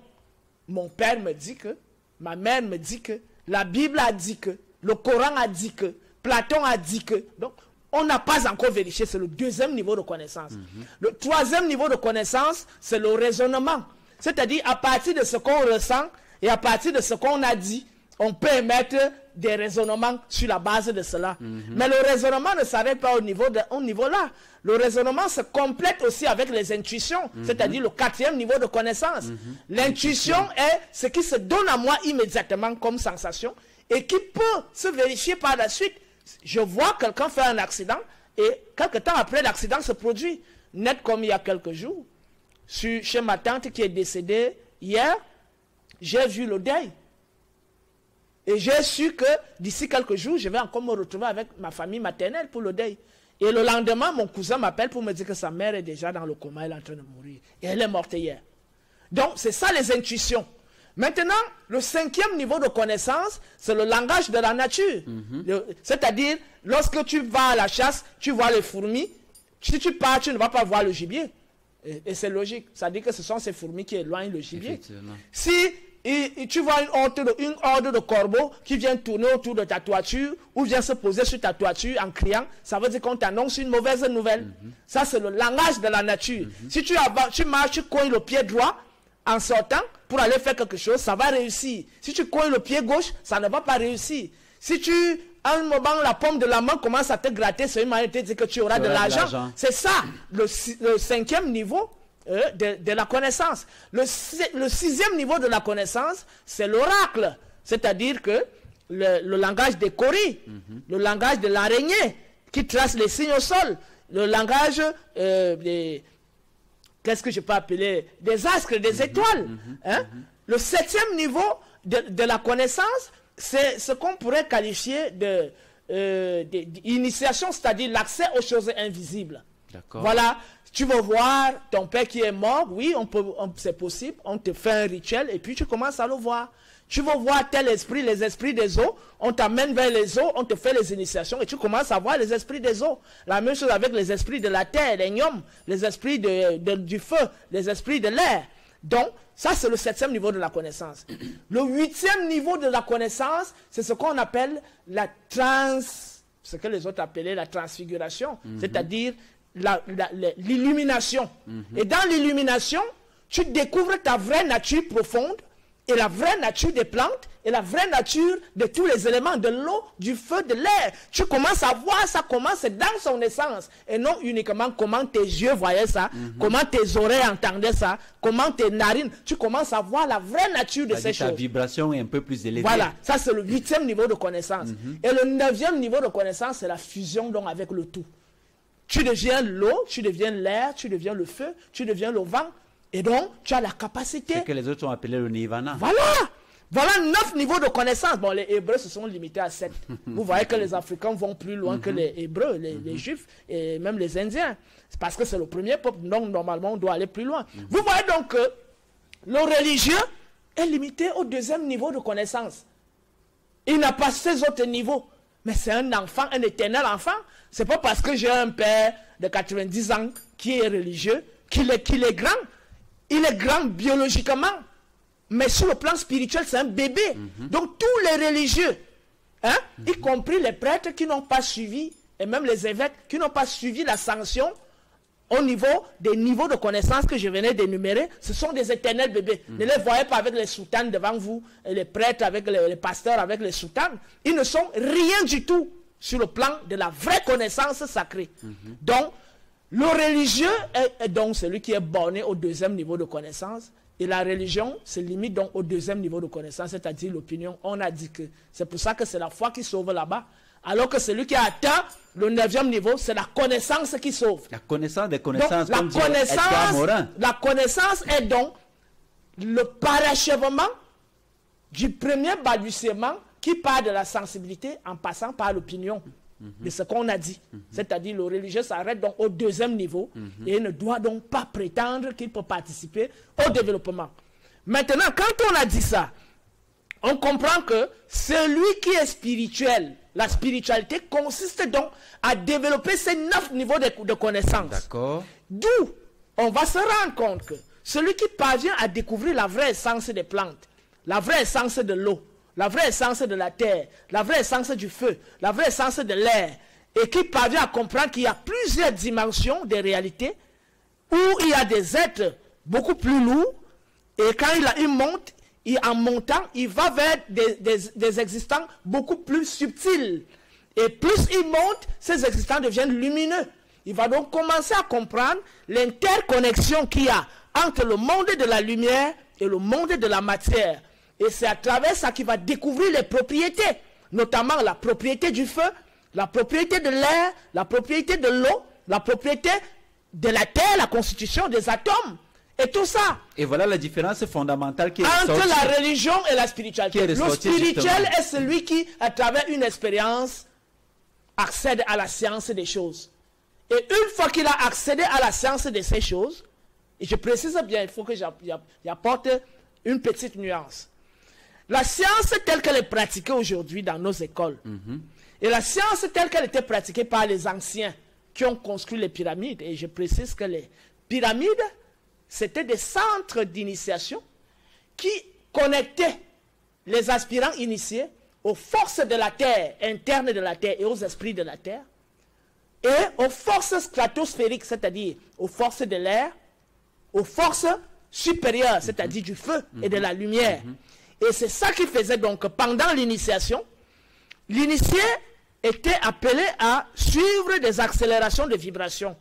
Mon père me dit que, ma mère me dit que, la Bible a dit que, le Coran a dit que, Platon a dit que. Donc, on n'a pas encore vérifié, c'est le deuxième niveau de connaissance. Le troisième niveau de connaissance, c'est le raisonnement. C'est-à-dire, à partir de ce qu'on ressent et à partir de ce qu'on a dit, on peut émettre des raisonnements sur la base de cela. Mais le raisonnement ne s'arrête pas au niveau, là. Le raisonnement se complète aussi avec les intuitions, c'est-à-dire le quatrième niveau de connaissance. L'intuition est ce qui se donne à moi immédiatement comme sensation et qui peut se vérifier par la suite. Je vois quelqu'un faire un accident et quelque temps après l'accident se produit. Net comme il y a quelques jours, chez ma tante qui est décédée hier, j'ai vu le deuil. Et j'ai su que d'ici quelques jours, je vais encore me retrouver avec ma famille maternelle pour le deuil. Et le lendemain, mon cousin m'appelle pour me dire que sa mère est déjà dans le coma, elle est en train de mourir. Et elle est morte hier. Donc, c'est ça les intuitions. Maintenant, le cinquième niveau de connaissance, c'est le langage de la nature. C'est-à-dire, lorsque tu vas à la chasse, tu vois les fourmis. Si tu pars, tu ne vas pas voir le gibier. Et c'est logique. Ça dit que ce sont ces fourmis qui éloignent le gibier. Si tu vois une horde de corbeaux qui vient tourner autour de ta toiture ou vient se poser sur ta toiture en criant, ça veut dire qu'on t'annonce une mauvaise nouvelle. Ça, c'est le langage de la nature. Si tu marches, tu cognes le pied droit en sortant pour aller faire quelque chose, ça va réussir. Si tu cognes le pied gauche, ça ne va pas réussir. Si tu... À un moment, la pomme de la main commence à te gratter, c'est une manière de dire que tu auras de l'argent. C'est ça, le cinquième niveau de la connaissance. Le sixième niveau de la connaissance, c'est l'oracle. C'est-à-dire que le langage des coris, le langage de l'araignée qui trace les signes au sol, le langage des... Qu'est-ce que je peux appeler? Des astres, des étoiles. Le septième niveau de la connaissance, c'est ce qu'on pourrait qualifier d'initiation, c'est-à-dire l'accès aux choses invisibles. Voilà, tu vas voir ton père qui est mort, oui, c'est possible, on te fait un rituel et puis tu commences à le voir. Tu vas voir tel esprit, les esprits des eaux, on t'amène vers les eaux, on te fait les initiations et tu commences à voir les esprits des eaux. La même chose avec les esprits de la terre, les gnomes, les esprits du feu, les esprits de l'air. Donc, ça c'est le septième niveau de la connaissance. Le huitième niveau de la connaissance, c'est ce qu'on appelle la ce que les autres appelaient la transfiguration, c'est-à-dire l'illumination. Et dans l'illumination, tu découvres ta vraie nature profonde, et la vraie nature des plantes, et la vraie nature de tous les éléments, de l'eau, du feu, de l'air. Tu commences à voir ça, comment c'est dans son essence, et non uniquement comment tes yeux voyaient ça, comment tes oreilles entendaient ça, comment tes narines, tu commences à voir la vraie nature de ces choses. La vibration est un peu plus élevée. Voilà, ça c'est le huitième niveau de connaissance. Et le neuvième niveau de connaissance, c'est la fusion donc avec le tout. Tu deviens l'eau, tu deviens l'air, tu deviens le feu, tu deviens le vent, et donc, tu as la capacité... C'est ce que les autres ont appelé le nirvana. Voilà! Voilà 9 niveaux de connaissance. Bon, les Hébreux se sont limités à 7. Vous voyez que les Africains vont plus loin que les Hébreux, les Juifs et même les Indiens. C'est parce que c'est le premier peuple. Donc, normalement, on doit aller plus loin. Vous voyez donc que le religieux est limité au deuxième niveau de connaissance. Il n'a pas ces autres niveaux. Mais c'est un enfant, un éternel enfant. C'est pas parce que j'ai un père de 90 ans qui est religieux, qu'il est grand. Il est grand biologiquement, mais sur le plan spirituel, c'est un bébé. Donc tous les religieux, y compris les prêtres qui n'ont pas suivi, et même les évêques qui n'ont pas suivi la sanction au niveau des niveaux de connaissance que je venais d'énumérer, ce sont des éternels bébés. Ne les voyez pas avec les soutanes devant vous, et les prêtres avec les pasteurs avec les soutanes. Ils ne sont rien du tout sur le plan de la vraie connaissance sacrée. Donc, le religieux est donc celui qui est borné au deuxième niveau de connaissance, et la religion se limite donc au deuxième niveau de connaissance, c'est-à-dire l'opinion. On a dit que c'est pour ça que c'est la foi qui sauve là-bas, alors que celui qui a atteint le neuvième niveau, c'est la connaissance qui sauve. La connaissance des connaissances. Donc, la connaissance est donc le parachèvement du premier balbutiement qui part de la sensibilité en passant par l'opinion. De ce qu'on a dit, c'est-à-dire le religieux s'arrête donc au deuxième niveau et ne doit donc pas prétendre qu'il peut participer au développement. Maintenant, quand on a dit ça, on comprend que celui qui est spirituel, la spiritualité consiste donc à développer ces 9 niveaux de connaissance. D'où on va se rendre compte que celui qui parvient à découvrir la vraie essence des plantes, la vraie essence de l'eau, la vraie essence de la terre, la vraie essence du feu, la vraie essence de l'air, et qui parvient à comprendre qu'il y a plusieurs dimensions des réalités où il y a des êtres beaucoup plus lourds, et quand il monte, en montant, il va vers des existants beaucoup plus subtils. Et plus il monte, ces existants deviennent lumineux. Il va donc commencer à comprendre l'interconnexion qu'il y a entre le monde de la lumière et le monde de la matière. Et c'est à travers ça qu'il va découvrir les propriétés, notamment la propriété du feu, la propriété de l'air, la propriété de l'eau, la propriété de la terre, la constitution des atomes. Et tout ça. Et voilà la différence fondamentale qui est entre la religion et la spiritualité. Le spirituel est celui qui, à travers une expérience, accède à la science des choses. Et une fois qu'il a accédé à la science de ces choses, et je précise bien, il faut que j'apporte une petite nuance. La science telle qu'elle est pratiquée aujourd'hui dans nos écoles, et la science telle qu'elle était pratiquée par les anciens qui ont construit les pyramides, et je précise que les pyramides, c'était des centres d'initiation qui connectaient les aspirants initiés aux forces de la terre, internes de la terre et aux esprits de la terre, et aux forces stratosphériques, c'est-à-dire aux forces de l'air, aux forces supérieures, c'est-à-dire du feu et de la lumière. Et c'est ça qui faisait donc pendant l'initiation, l'initié était appelé à suivre des accélérations de vibrations.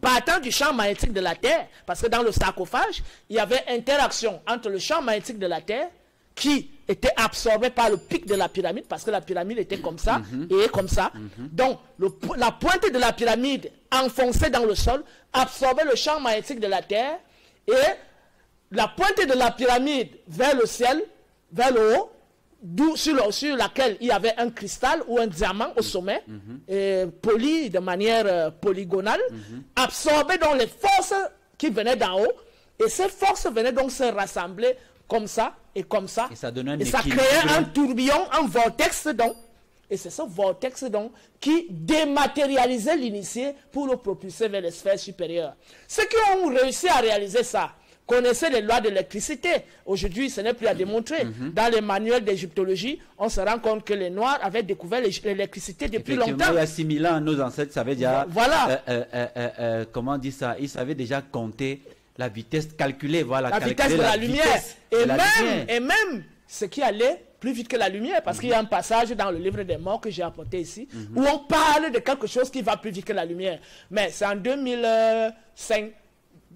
Partant du champ magnétique de la Terre, parce que dans le sarcophage, il y avait interaction entre le champ magnétique de la Terre qui était absorbé par le pic de la pyramide, parce que la pyramide était comme ça et comme ça. Donc, la pointe de la pyramide enfoncée dans le sol absorbait le champ magnétique de la Terre, et la pointe de la pyramide vers le ciel, vers le haut, sur laquelle il y avait un cristal ou un diamant au sommet, poli de manière polygonale, absorbait donc les forces qui venaient d'en haut, et ces forces venaient donc se rassembler comme ça et comme ça, et ça donnait un équilibre. Créait un tourbillon, un vortex donc, et c'est ce vortex donc qui dématérialisait l'initié pour le propulser vers les sphères supérieures. Ceux qui ont réussi à réaliser ça connaissez les lois de l'électricité. Aujourd'hui, ce n'est plus à démontrer. Dans les manuels d'égyptologie, on se rend compte que les Noirs avaient découvert l'électricité depuis longtemps. Assimilant nos ancêtres, ça veut dire... Voilà. Comment on dit ça? Ils savaient déjà compter la vitesse calculée. Voilà, la vitesse de la lumière. Et même ce qui allait plus vite que la lumière, parce qu'il y a un passage dans le livre des morts que j'ai apporté ici, où on parle de quelque chose qui va plus vite que la lumière. Mais c'est en 2005...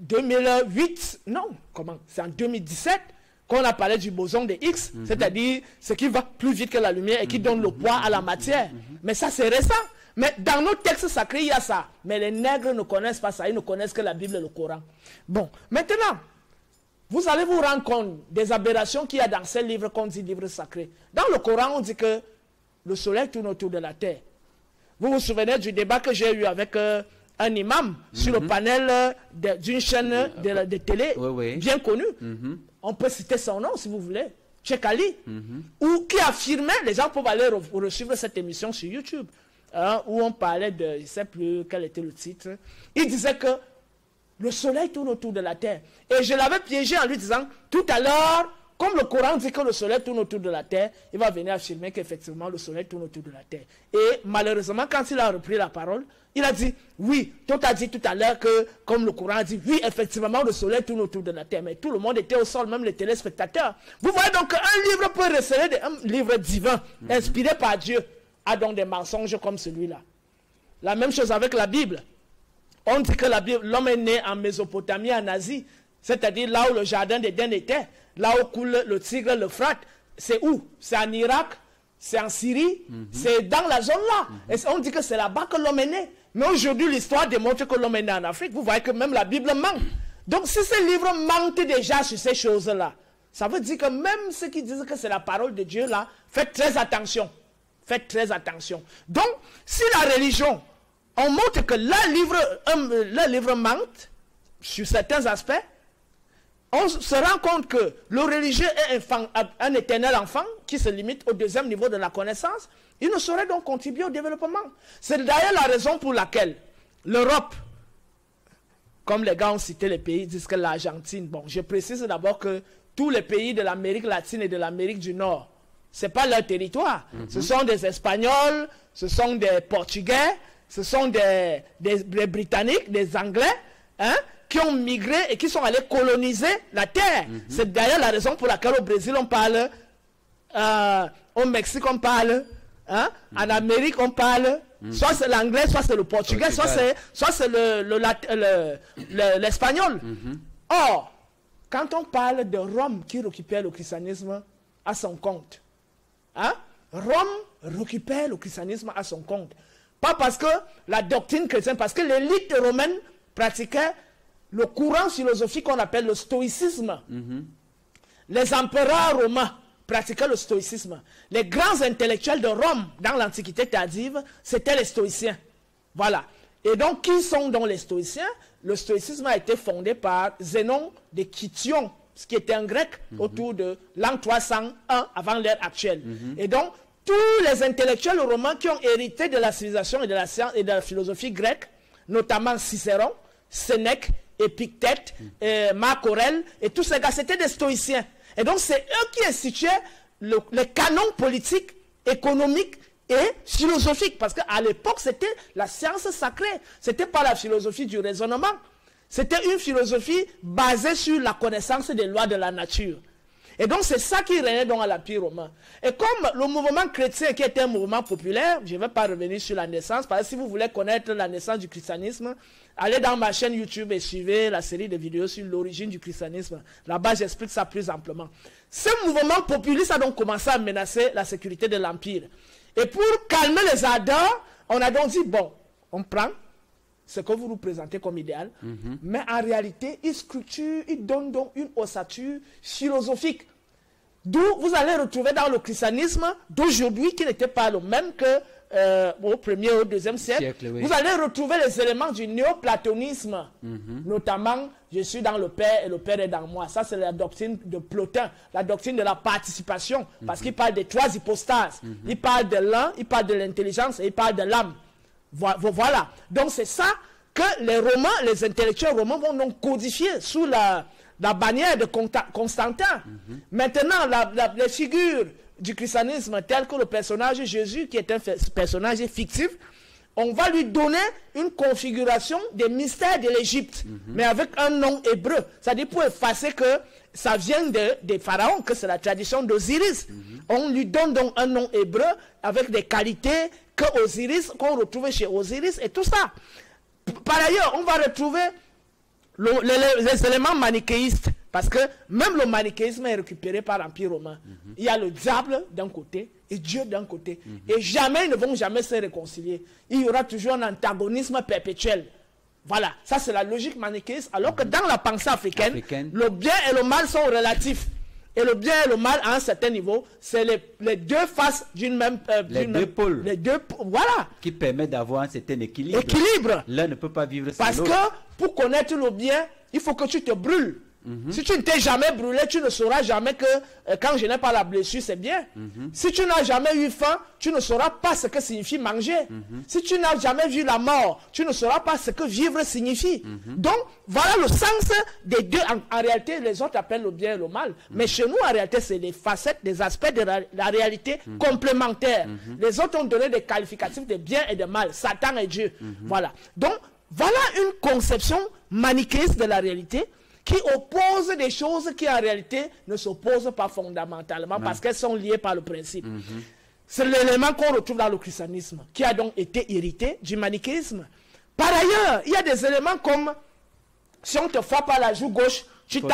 2008, non, comment? C'est en 2017 qu'on a parlé du boson de Higgs, c'est-à-dire ce qui va plus vite que la lumière et qui donne le poids à la matière. Mais ça, c'est récent. Mais dans nos textes sacrés, il y a ça. Mais les nègres ne connaissent pas ça, ils ne connaissent que la Bible et le Coran. Bon, maintenant, vous allez vous rendre compte des aberrations qu'il y a dans ces livres qu'on dit livres sacrés. Dans le Coran, on dit que le soleil tourne autour de la terre. Vous vous souvenez du débat que j'ai eu avec... un imam sur le panel d'une chaîne de télé bien connue. On peut citer son nom si vous voulez, Cheikh Ali, ou qui affirmait, les gens peuvent aller suivre cette émission sur YouTube, où on parlait de, je ne sais plus quel était le titre, il disait que le soleil tourne autour de la terre. Et je l'avais piégé en lui disant, tout à l'heure, comme le Coran dit que le soleil tourne autour de la terre, il va venir affirmer qu'effectivement le soleil tourne autour de la terre. Et malheureusement, quand il a repris la parole, il a dit, oui, toi t'as dit tout à l'heure que, comme le Coran dit, oui, effectivement, le soleil tourne autour de la terre. Mais tout le monde était au sol, même les téléspectateurs. Vous voyez donc qu'un livre peut receler un livre divin, inspiré par Dieu, a donc des mensonges comme celui-là. La même chose avec la Bible. On dit que l'homme est né en Mésopotamie, en Asie, c'est-à-dire là où le jardin d'Éden était. Là où coule le Tigre, l'Euphrate, c'est où? C'est en Irak, c'est en Syrie, c'est dans la zone-là. Et on dit que c'est là-bas que l'homme est né. Mais aujourd'hui, l'histoire démontre que l'homme est né en Afrique. Vous voyez que même la Bible manque. Donc, si ces livres mentent déjà sur ces choses-là, ça veut dire que même ceux qui disent que c'est la parole de Dieu, là, faites très attention. Faites très attention. Donc, si la religion, on montre que le livre mente sur certains aspects, on se rend compte que le religieux est un éternel enfant qui se limite au deuxième niveau de la connaissance. Il ne saurait donc contribuer au développement. C'est d'ailleurs la raison pour laquelle l'Europe, comme les gars ont cité les pays, disent que l'Argentine, bon, je précise d'abord que tous les pays de l'Amérique latine et de l'Amérique du Nord, ce n'est pas leur territoire. Ce sont des Espagnols, ce sont des Portugais, ce sont des Britanniques, des Anglais, hein? qui ont migré et qui sont allés coloniser la terre. C'est d'ailleurs la raison pour laquelle au Brésil on parle, au Mexique on parle, hein? En Amérique on parle, soit c'est l'anglais, soit c'est le portugais, soit c'est l'espagnol. Or, quand on parle de Rome qui récupère le christianisme à son compte, hein? Rome récupère le christianisme à son compte. Pas parce que la doctrine chrétienne, parce que l'élite romaine pratiquait le courant philosophique qu'on appelle le stoïcisme. Les empereurs romains pratiquaient le stoïcisme. Les grands intellectuels de Rome dans l'Antiquité tardive, c'étaient les stoïciens. Voilà. Et donc, qui sont donc les stoïciens? Le stoïcisme a été fondé par Zénon de Kition, ce qui était un grec, autour de l'an 301 avant l'ère actuelle. Et donc, tous les intellectuels romains qui ont hérité de la civilisation et de la science et de la philosophie grecque, notamment Cicéron, Sénèque, Épictète, Marc Aurèle, et tous ces gars, c'était des stoïciens. Et donc, c'est eux qui instituaient les canons politiques, économiques et philosophiques. Parce qu'à l'époque, c'était la science sacrée. C'était pas la philosophie du raisonnement. C'était une philosophie basée sur la connaissance des lois de la nature. Et donc, c'est ça qui régnait donc à l'Empire romain. Et comme le mouvement chrétien, qui était un mouvement populaire, je ne vais pas revenir sur la naissance, parce que si vous voulez connaître la naissance du christianisme, allez dans ma chaîne YouTube et suivez la série de vidéos sur l'origine du christianisme. Là-bas, j'explique ça plus amplement. Ce mouvement populiste a donc commencé à menacer la sécurité de l'Empire. Et pour calmer les ardeurs, on a donc dit, bon, on prend ce que vous nous présentez comme idéal, mais en réalité, il structure, il donne donc une ossature philosophique. D'où vous allez retrouver dans le christianisme d'aujourd'hui, qui n'était pas le même que au 1er ou 2e siècle. Oui. Vous allez retrouver les éléments du néoplatonisme, notamment « Je suis dans le Père et le Père est dans moi ». Ça, c'est la doctrine de Plotin, la doctrine de la participation, parce qu'il parle des trois hypostases. Il parle de l'un, il parle de l'intelligence et il parle de l'âme. Voilà. Donc, c'est ça que les Romains, les intellectuels romains vont donc codifier sous la bannière de Constantin. Maintenant, les figures du christianisme, telles que le personnage Jésus, qui est un personnage fictif, on va lui donner une configuration des mystères de l'Égypte, mais avec un nom hébreu. C'est-à-dire pour effacer que ça vient des pharaons, que c'est la tradition d'Osiris. On lui donne donc un nom hébreu avec des qualités qu'on retrouve chez Osiris et tout ça. Par ailleurs, on va retrouver les éléments manichéistes, parce que même le manichéisme est récupéré par l'Empire romain. Il y a le diable d'un côté et Dieu d'un côté. Et jamais, ils ne vont jamais se réconcilier. Il y aura toujours un antagonisme perpétuel. Voilà, ça c'est la logique manichéiste, alors que dans la pensée africaine, le bien et le mal sont relatifs. Et le bien et le mal, à un certain niveau, c'est les deux faces d'une même... les deux pôles. Les deux, voilà. Qui permet d'avoir un certain équilibre. Équilibre. L'un ne peut pas vivre sans l'autre. Parce que pour connaître le bien, il faut que tu te brûles. Si tu ne t'es jamais brûlé, tu ne sauras jamais que quand je n'ai pas la blessure, c'est bien. Si tu n'as jamais eu faim, tu ne sauras pas ce que signifie manger. Si tu n'as jamais vu la mort, tu ne sauras pas ce que vivre signifie. Donc, voilà le sens des deux. En réalité, les autres appellent le bien et le mal. Mais chez nous, en réalité, c'est des facettes, des aspects de la réalité complémentaires. Les autres ont donné des qualificatifs de bien et de mal. Satan et Dieu. Voilà. Donc, voilà une conception manichéiste de la réalité, qui oppose des choses qui en réalité ne s'opposent pas fondamentalement, parce qu'elles sont liées par le principe. C'est l'élément qu'on retrouve dans le christianisme, qui a donc été hérité du manichéisme. Par ailleurs, il y a des éléments comme, si on te frappe à la joue gauche, tu tends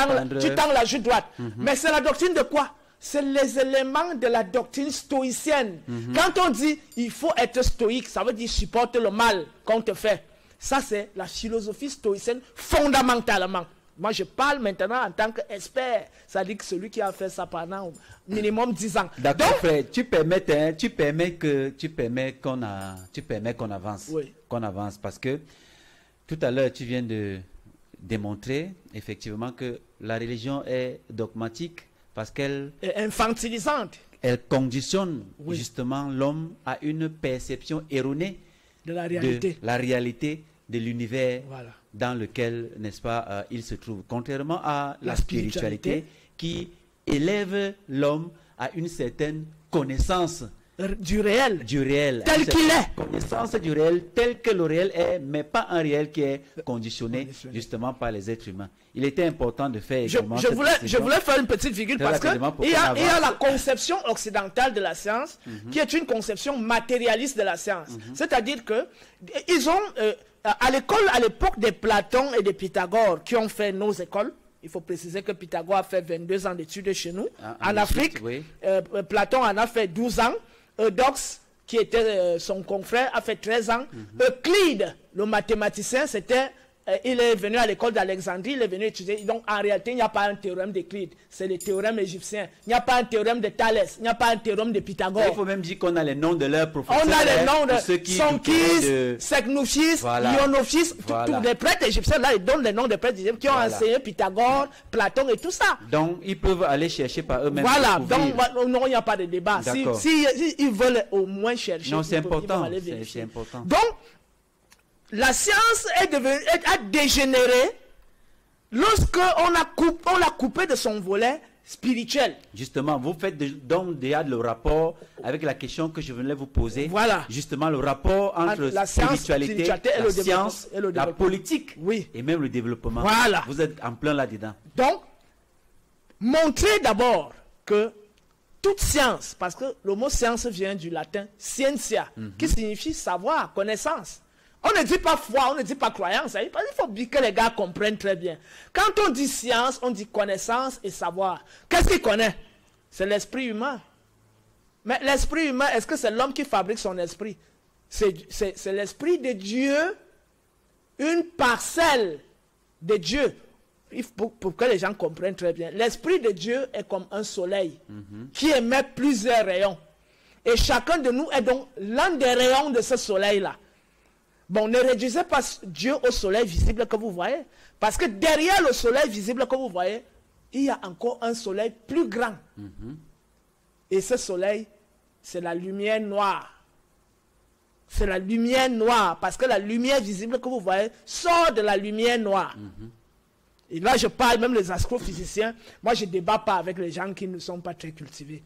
la joue droite. Mais c'est la doctrine de quoi? C'est les éléments de la doctrine stoïcienne. Quand on dit, il faut être stoïque, ça veut dire supporter le mal qu'on te fait. Ça, c'est la philosophie stoïcienne fondamentalement. Moi, je parle maintenant en tant qu'expert. Ça dit que celui qui a fait ça pendant minimum 10 ans. D'accord, frère. Tu permets qu'on avance. Oui. Qu'on avance. Parce que tout à l'heure, tu viens de démontrer effectivement que la religion est dogmatique parce qu'elle... est infantilisante. Elle conditionne justement l'homme à une perception erronée de la réalité. De l'univers dans lequel, n'est-ce pas, il se trouve. Contrairement à la spiritualité qui élève l'homme à une certaine connaissance du réel. Du réel. Tel qu'il est. Connaissance du réel, tel que le réel est, mais pas un réel qui est conditionné justement par les êtres humains. Il était important de faire également je voulais faire une petite virgule parce qu'il y a la conception occidentale de la science qui est une conception matérialiste de la science. C'est-à-dire que ils ont, à l'école, à l'époque des Platon et des Pythagore qui ont fait nos écoles, il faut préciser que Pythagore a fait 22 ans d'études chez nous, en Afrique, Platon en a fait 12 ans, Eudoxe, qui était son confrère, a fait 13 ans, Euclide, le mathématicien, c'était... il est venu à l'école d'Alexandrie, il est venu étudier. Donc, en réalité, il n'y a pas un théorème d'Euclide. C'est le théorème égyptien. Il n'y a pas un théorème de Thalès. Il n'y a pas un théorème de Pythagore. Il faut même dire qu'on a les noms de leurs professeurs. On a les noms de ceux qui Sonkis, Seknoufis, Ionophis, tous les prêtres égyptiens. Là, ils donnent les noms des prêtres égyptiens qui ont enseigné Pythagore, Platon et tout ça. Donc, ils peuvent aller chercher par eux-mêmes. Voilà. Donc, non, il n'y a pas de débat. Si ils veulent au moins chercher, non, c'est important. C'est important. Donc, la science est devenue, a dégénéré lorsque on l'a coupé de son volet spirituel. Justement, vous faites donc déjà le rapport avec la question que je venais vous poser. Voilà. Justement, le rapport entre la spiritualité, la science, la politique et même le développement. Voilà. Vous êtes en plein là-dedans. Donc, montrez d'abord que toute science, parce que le mot science vient du latin scientia, qui signifie savoir, connaissance. On ne dit pas foi, on ne dit pas croyance. Il faut que les gars comprennent très bien. Quand on dit science, on dit connaissance et savoir. Qu'est-ce qu'il connaît? C'est l'esprit humain. Mais l'esprit humain, est-ce que c'est l'homme qui fabrique son esprit? C'est l'esprit de Dieu, une parcelle de Dieu. Pour que les gens comprennent très bien. L'esprit de Dieu est comme un soleil qui émet plusieurs rayons. Et chacun de nous est donc l'un des rayons de ce soleil-là. Bon, ne réduisez pas Dieu au soleil visible que vous voyez. Parce que derrière le soleil visible que vous voyez, il y a encore un soleil plus grand. Et ce soleil, c'est la lumière noire. C'est la lumière noire. Parce que la lumière visible que vous voyez sort de la lumière noire. Et là, je parle, même les astrophysiciens, moi je ne débat pas avec les gens qui ne sont pas très cultivés.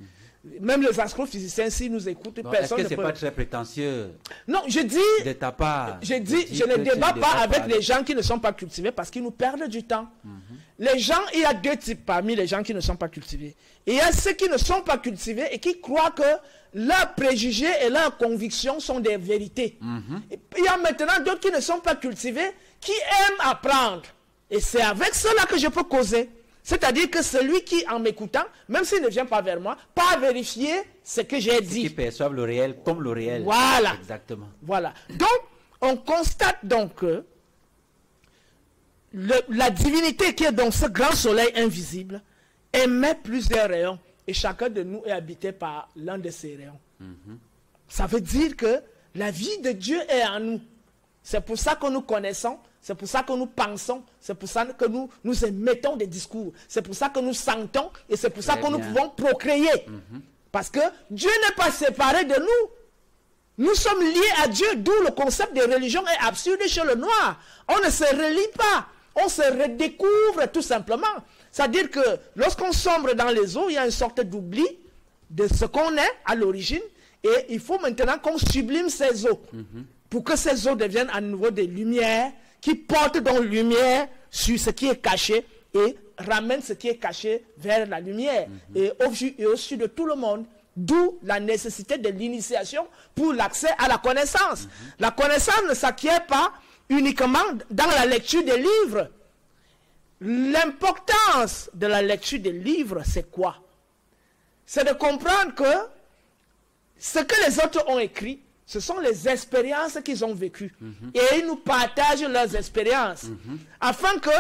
Même les astrophysiciens, s'ils nous écoutent, non, personne ne peut... Est-ce que ce n'est pas très prétentieux? Non, je dis... De ta part. Je dis, je ne débat pas avec les gens qui ne sont pas cultivés parce qu'ils nous perdent du temps. Les gens, il y a deux types parmi les gens qui ne sont pas cultivés. Il y a ceux qui ne sont pas cultivés et qui croient que leurs préjugés et leurs convictions sont des vérités. Il y a maintenant d'autres qui ne sont pas cultivés, qui aiment apprendre. Et c'est avec cela que je peux causer. C'est-à-dire que celui qui, en m'écoutant, même s'il ne vient pas vers moi, pas vérifier ce que j'ai dit. Qui perçoivent le réel comme le réel. Voilà. Exactement. Voilà. Donc, on constate donc que la divinité qui est dans ce grand soleil invisible émet plusieurs rayons. Et chacun de nous est habité par l'un de ces rayons. Ça veut dire que la vie de Dieu est en nous. C'est pour ça que nous connaissons. C'est pour ça que nous pensons, c'est pour ça que nous émettons des discours, c'est pour ça que nous sentons et c'est pour ça que nous pouvons procréer. Parce que Dieu n'est pas séparé de nous. Nous sommes liés à Dieu, d'où le concept de religion est absurde chez le noir. On ne se relie pas, on se redécouvre tout simplement. C'est-à-dire que lorsqu'on sombre dans les eaux, il y a une sorte d'oubli de ce qu'on est à l'origine et il faut maintenant qu'on sublime ces eaux pour que ces eaux deviennent à nouveau des lumières qui porte donc lumière sur ce qui est caché et ramène ce qui est caché vers la lumière et au-dessus de tout le monde. D'où la nécessité de l'initiation pour l'accès à la connaissance. La connaissance ne s'acquiert pas uniquement dans la lecture des livres. L'importance de la lecture des livres, c'est quoi? C'est de comprendre que ce que les autres ont écrit, ce sont les expériences qu'ils ont vécues. Et ils nous partagent leurs expériences. Afin que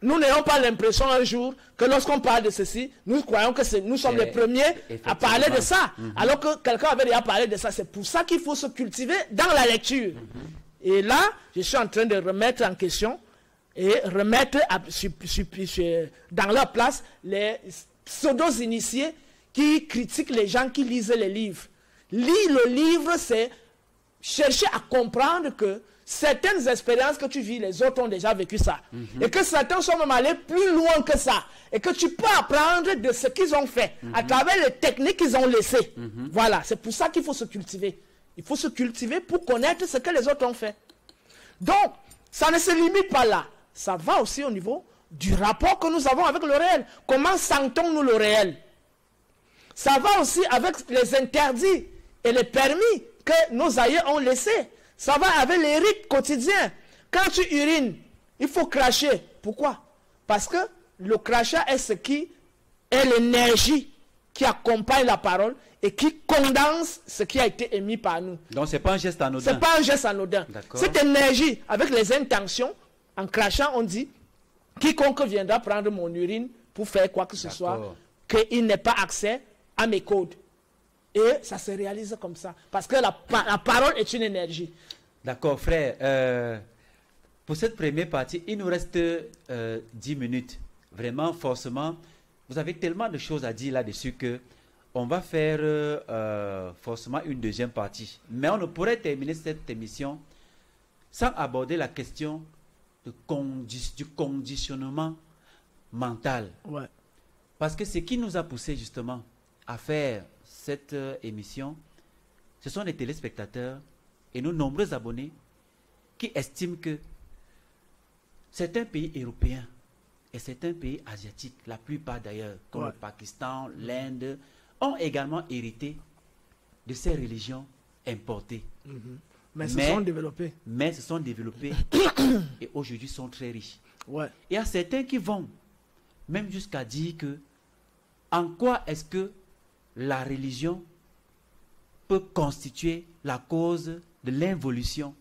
nous n'ayons pas l'impression un jour que lorsqu'on parle de ceci, nous croyons que nous sommes les premiers à parler de ça. Alors que quelqu'un avait déjà parlé de ça. C'est pour ça qu'il faut se cultiver dans la lecture. Et là, je suis en train de remettre en question et remettre dans leur place les pseudo-initiés qui critiquent les gens qui lisent les livres. Lire le livre, c'est chercher à comprendre que certaines expériences que tu vis, les autres ont déjà vécu ça. Et que certains sont même allés plus loin que ça. Et que tu peux apprendre de ce qu'ils ont fait, à travers les techniques qu'ils ont laissées. Voilà, c'est pour ça qu'il faut se cultiver. Il faut se cultiver pour connaître ce que les autres ont fait. Donc, ça ne se limite pas là. Ça va aussi au niveau du rapport que nous avons avec le réel. Comment sentons-nous le réel? Ça va aussi avec les interdits et les permis que nos aïeux ont laissés. Ça va avec les rites quotidiens. Quand tu urines, il faut cracher. Pourquoi? Parce que le crachat est ce qui est l'énergie qui accompagne la parole et qui condense ce qui a été émis par nous. Donc ce n'est pas un geste anodin. Ce n'est pas un geste anodin. Cette énergie, avec les intentions, en crachant, on dit, quiconque viendra prendre mon urine pour faire quoi que ce soit, qu'il n'ait pas accès à mes codes. Et ça se réalise comme ça. Parce que la parole est une énergie. D'accord, frère. Pour cette première partie, il nous reste 10 minutes. Vraiment, forcément, vous avez tellement de choses à dire là-dessus que on va faire forcément une deuxième partie. Mais on ne pourrait terminer cette émission sans aborder la question du conditionnement mental. Ouais. Parce que ce qui nous a poussé justement à faire cette émission, ce sont les téléspectateurs et nos nombreux abonnés qui estiment que certains pays européens et certains pays asiatiques, la plupart d'ailleurs, comme le Pakistan, l'Inde, ont également hérité de ces religions importées. Mais se sont développés et aujourd'hui sont très riches. Il y a certains qui vont même jusqu'à dire que en quoi est-ce que la religion peut constituer la cause de l'involution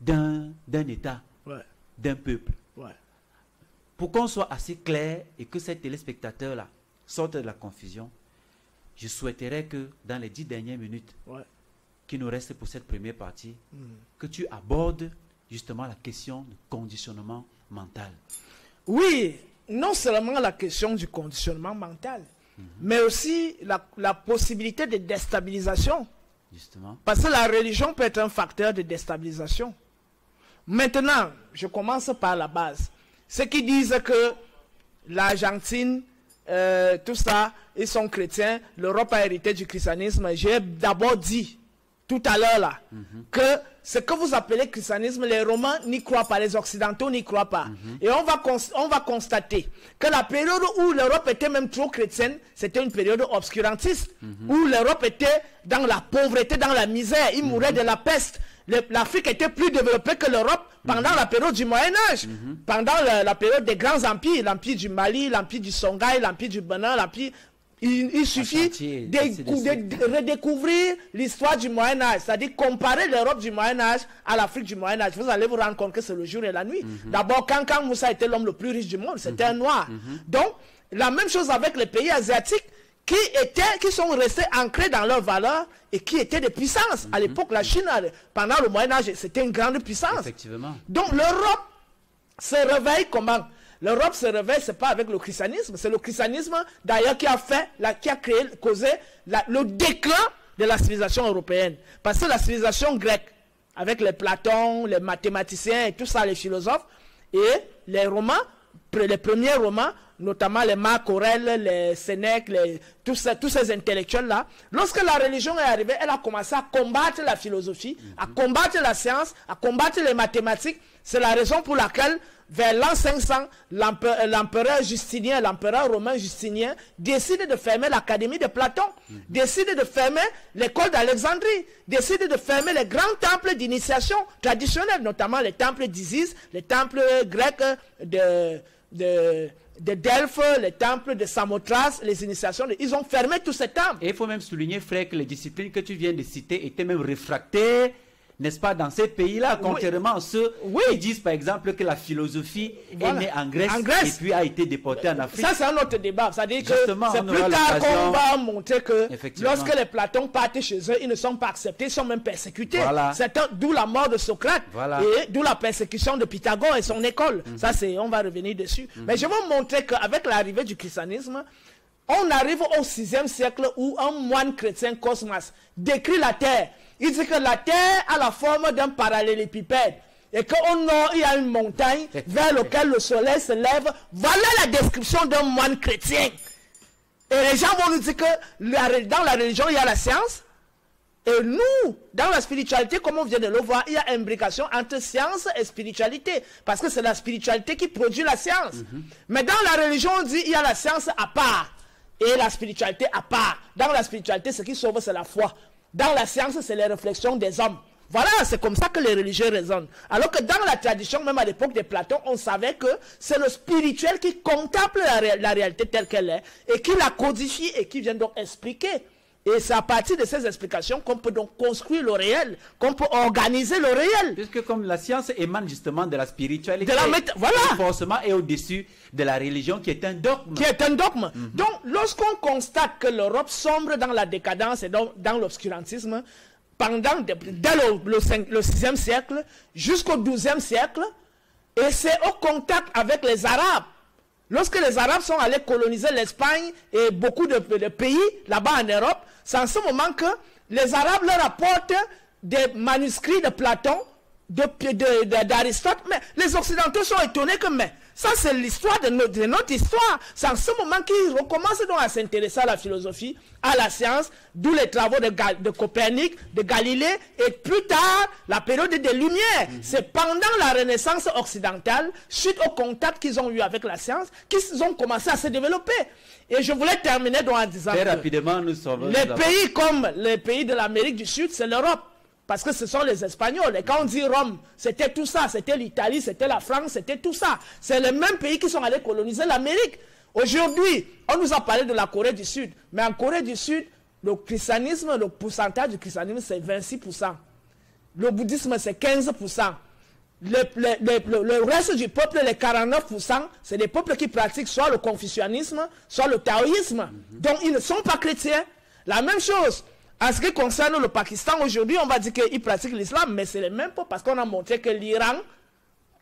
d'un État, d'un peuple. Pour qu'on soit assez clair et que ces téléspectateurs-là sortent de la confusion, je souhaiterais que dans les 10 dernières minutes qui nous restent pour cette première partie, que tu abordes justement la question du conditionnement mental. Oui, non seulement la question du conditionnement mental, mais aussi la possibilité de déstabilisation. Justement. Parce que la religion peut être un facteur de déstabilisation. Maintenant, je commence par la base. Ceux qui disent que l'Argentine, tout ça, ils sont chrétiens, l'Europe a hérité du christianisme, j'ai d'abord dit tout à l'heure là, que ce que vous appelez christianisme, les Romains n'y croient pas, les Occidentaux n'y croient pas. Et on va constater que la période où l'Europe était même trop chrétienne, c'était une période obscurantiste, où l'Europe était dans la pauvreté, dans la misère, ils mouraient de la peste. L'Afrique était plus développée que l'Europe pendant la période du Moyen-Âge, pendant la période des grands empires, l'empire du Mali, l'empire du Songhai, l'empire du Benin, l'empire... Il suffit de redécouvrir l'histoire du Moyen-Âge, c'est-à-dire comparer l'Europe du Moyen-Âge à l'Afrique du Moyen-Âge. Vous allez vous rendre compte que c'est le jour et la nuit. D'abord, quand Moussa était l'homme le plus riche du monde, c'était un noir. Donc, la même chose avec les pays asiatiques qui sont restés ancrés dans leurs valeurs et qui étaient des puissances. À l'époque, la Chine, pendant le Moyen-Âge, c'était une grande puissance. Effectivement. Donc, l'Europe se réveille comment ? L'Europe se réveille, ce n'est pas avec le christianisme. C'est le christianisme, d'ailleurs, qui a causé le déclin de la civilisation européenne. Parce que la civilisation grecque, avec les Platons, les mathématiciens et tout ça, les philosophes, et les Romains, les premiers Romains, notamment les Marc Aurèle, les Sénèque, tous ces intellectuels-là, lorsque la religion est arrivée, elle a commencé à combattre la philosophie, à combattre la science, à combattre les mathématiques. C'est la raison pour laquelle, vers l'an 500, l'empereur Justinien, l'empereur romain Justinien, décide de fermer l'académie de Platon, décide de fermer l'école d'Alexandrie, décide de fermer les grands temples d'initiation traditionnels, notamment les temples d'Isis, les temples grecs de Delphes, les temples de Samothrace, les initiations, ils ont fermé tous ces temples. Et il faut même souligner, frère, que les disciplines que tu viens de citer étaient même réfractées, n'est-ce pas, dans ces pays-là, contrairement à ceux qui disent, par exemple, que la philosophie est née en Grèce, et puis a été déportée en Afrique. Ça, c'est un autre débat. C'est-à-dire que c'est plus tard qu'on va montrer que lorsque les Platons partent chez eux, ils ne sont pas acceptés, ils sont même persécutés. Voilà. D'où la mort de Socrate, et d'où la persécution de Pythagore et son école. Ça, on va revenir dessus. Mais je veux montrer qu'avec l'arrivée du christianisme, on arrive au 6e siècle où un moine chrétien, Cosmas, décrit la terre. Il dit que la terre a la forme d'un parallélépipède. Et qu'au nord, il y a une montagne vers laquelle le soleil se lève. Voilà la description d'un moine chrétien. Et les gens vont nous dire que dans la religion, il y a la science. Et nous, dans la spiritualité, comme on vient de le voir, il y a imbrication entre science et spiritualité. Parce que c'est la spiritualité qui produit la science. Mais dans la religion, on dit qu'il y a la science à part. Et la spiritualité à part. Dans la spiritualité, ce qui sauve, c'est la foi. Dans la science, c'est les réflexions des hommes. Voilà, c'est comme ça que les religieux raisonnent. Alors que dans la tradition, même à l'époque de Platon, on savait que c'est le spirituel qui contemple la réalité telle qu'elle est. Et qui la codifie et qui vient donc expliquer. Et c'est à partir de ces explications qu'on peut donc construire le réel, qu'on peut organiser le réel. Puisque comme la science émane justement de la spiritualité, voilà, forcément est au-dessus de la religion qui est un dogme. Qui est un dogme. Donc lorsqu'on constate que l'Europe sombre dans la décadence et donc dans l'obscurantisme, pendant dès le 6e siècle jusqu'au 12e siècle, et c'est au contact avec les Arabes. Lorsque les Arabes sont allés coloniser l'Espagne et beaucoup de pays là-bas en Europe, c'est en ce moment que les Arabes leur apportent des manuscrits de Platon, d'Aristote. Mais les Occidentaux sont étonnés que, mais ça c'est l'histoire de notre histoire. C'est en ce moment qu'ils recommencent donc à s'intéresser à la philosophie, à la science, d'où les travaux de Copernic, de Galilée, et plus tard, la période des Lumières. C'est pendant la Renaissance occidentale, suite au contact qu'ils ont eu avec la science, qu'ils ont commencé à se développer. Et je voulais terminer donc en disant très rapidement, pays comme les pays de l'Amérique du Sud, c'est l'Europe. Parce que ce sont les Espagnols. Et quand on dit Rome, c'était tout ça. C'était l'Italie, c'était la France, c'était tout ça. C'est les mêmes pays qui sont allés coloniser l'Amérique. Aujourd'hui, on nous a parlé de la Corée du Sud. Mais en Corée du Sud, le christianisme, le pourcentage du christianisme, c'est 26%. Le bouddhisme, c'est 15%. Le reste du peuple, les 49%, c'est des peuples qui pratiquent soit le confucianisme, soit le taoïsme. Donc, ils ne sont pas chrétiens. La même chose. En ce qui concerne le Pakistan, aujourd'hui, on va dire qu'ils pratiquent l'islam, mais c'est les mêmes peuples parce qu'on a montré que l'Iran,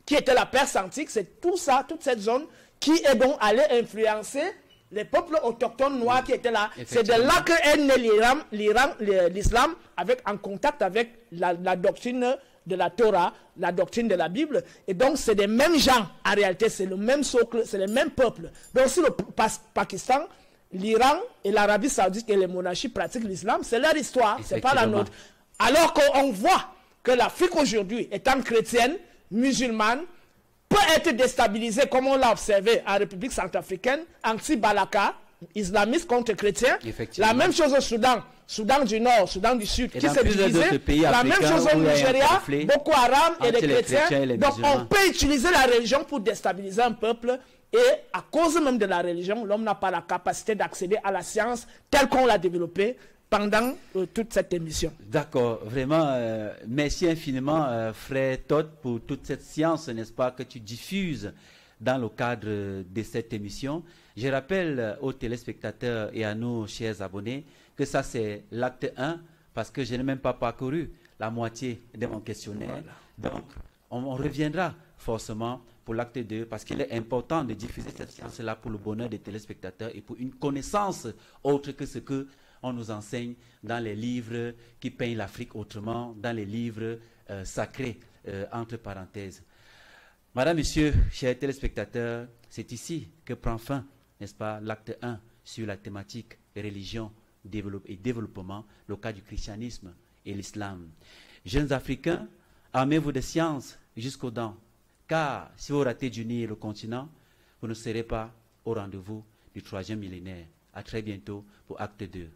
qui était la Perse antique, c'est tout ça, toute cette zone qui est donc allée influencer les peuples autochtones noirs qui étaient là. C'est de là que est né l'islam en contact avec la doctrine de la Torah, la doctrine de la Bible. Et donc, c'est des mêmes gens. En réalité, c'est le même socle, c'est les mêmes peuples. Donc, si le Pakistan... l'Iran et l'Arabie Saoudite et les monarchies pratiquent l'islam, c'est leur histoire, c'est pas la nôtre. Alors qu'on voit que l'Afrique aujourd'hui, étant chrétienne, musulmane, peut être déstabilisée, comme on l'a observé en République centrafricaine, anti-Balaka, islamiste contre chrétien. La même chose au Soudan, Soudan du Nord, Soudan du Sud, qui s'est divisé. La même chose au Nigeria, Boko Haram et les chrétiens. Donc on peut utiliser la religion pour déstabiliser un peuple. Et à cause même de la religion, l'homme n'a pas la capacité d'accéder à la science telle qu'on l'a développée pendant toute cette émission. D'accord. Vraiment, merci infiniment, frère Tott, pour toute cette science, n'est-ce pas, que tu diffuses dans le cadre de cette émission. Je rappelle aux téléspectateurs et à nos chers abonnés que ça, c'est l'acte 1, parce que je n'ai même pas parcouru la moitié de mon questionnaire. Voilà. Donc, on reviendra forcément pour l'acte 2, parce qu'il est important de diffuser cette science-là pour le bonheur des téléspectateurs et pour une connaissance autre que ce que on nous enseigne dans les livres qui peignent l'Afrique autrement, dans les livres sacrés, entre parenthèses. Madame, Monsieur, chers téléspectateurs, c'est ici que prend fin, n'est-ce pas, l'acte 1 sur la thématique religion et développement, le cas du christianisme et l'islam. Jeunes Africains, armez-vous de science jusqu'aux dents. Car si vous ratez d'unir le continent, vous ne serez pas au rendez-vous du 3e millénaire. À très bientôt pour Acte 2.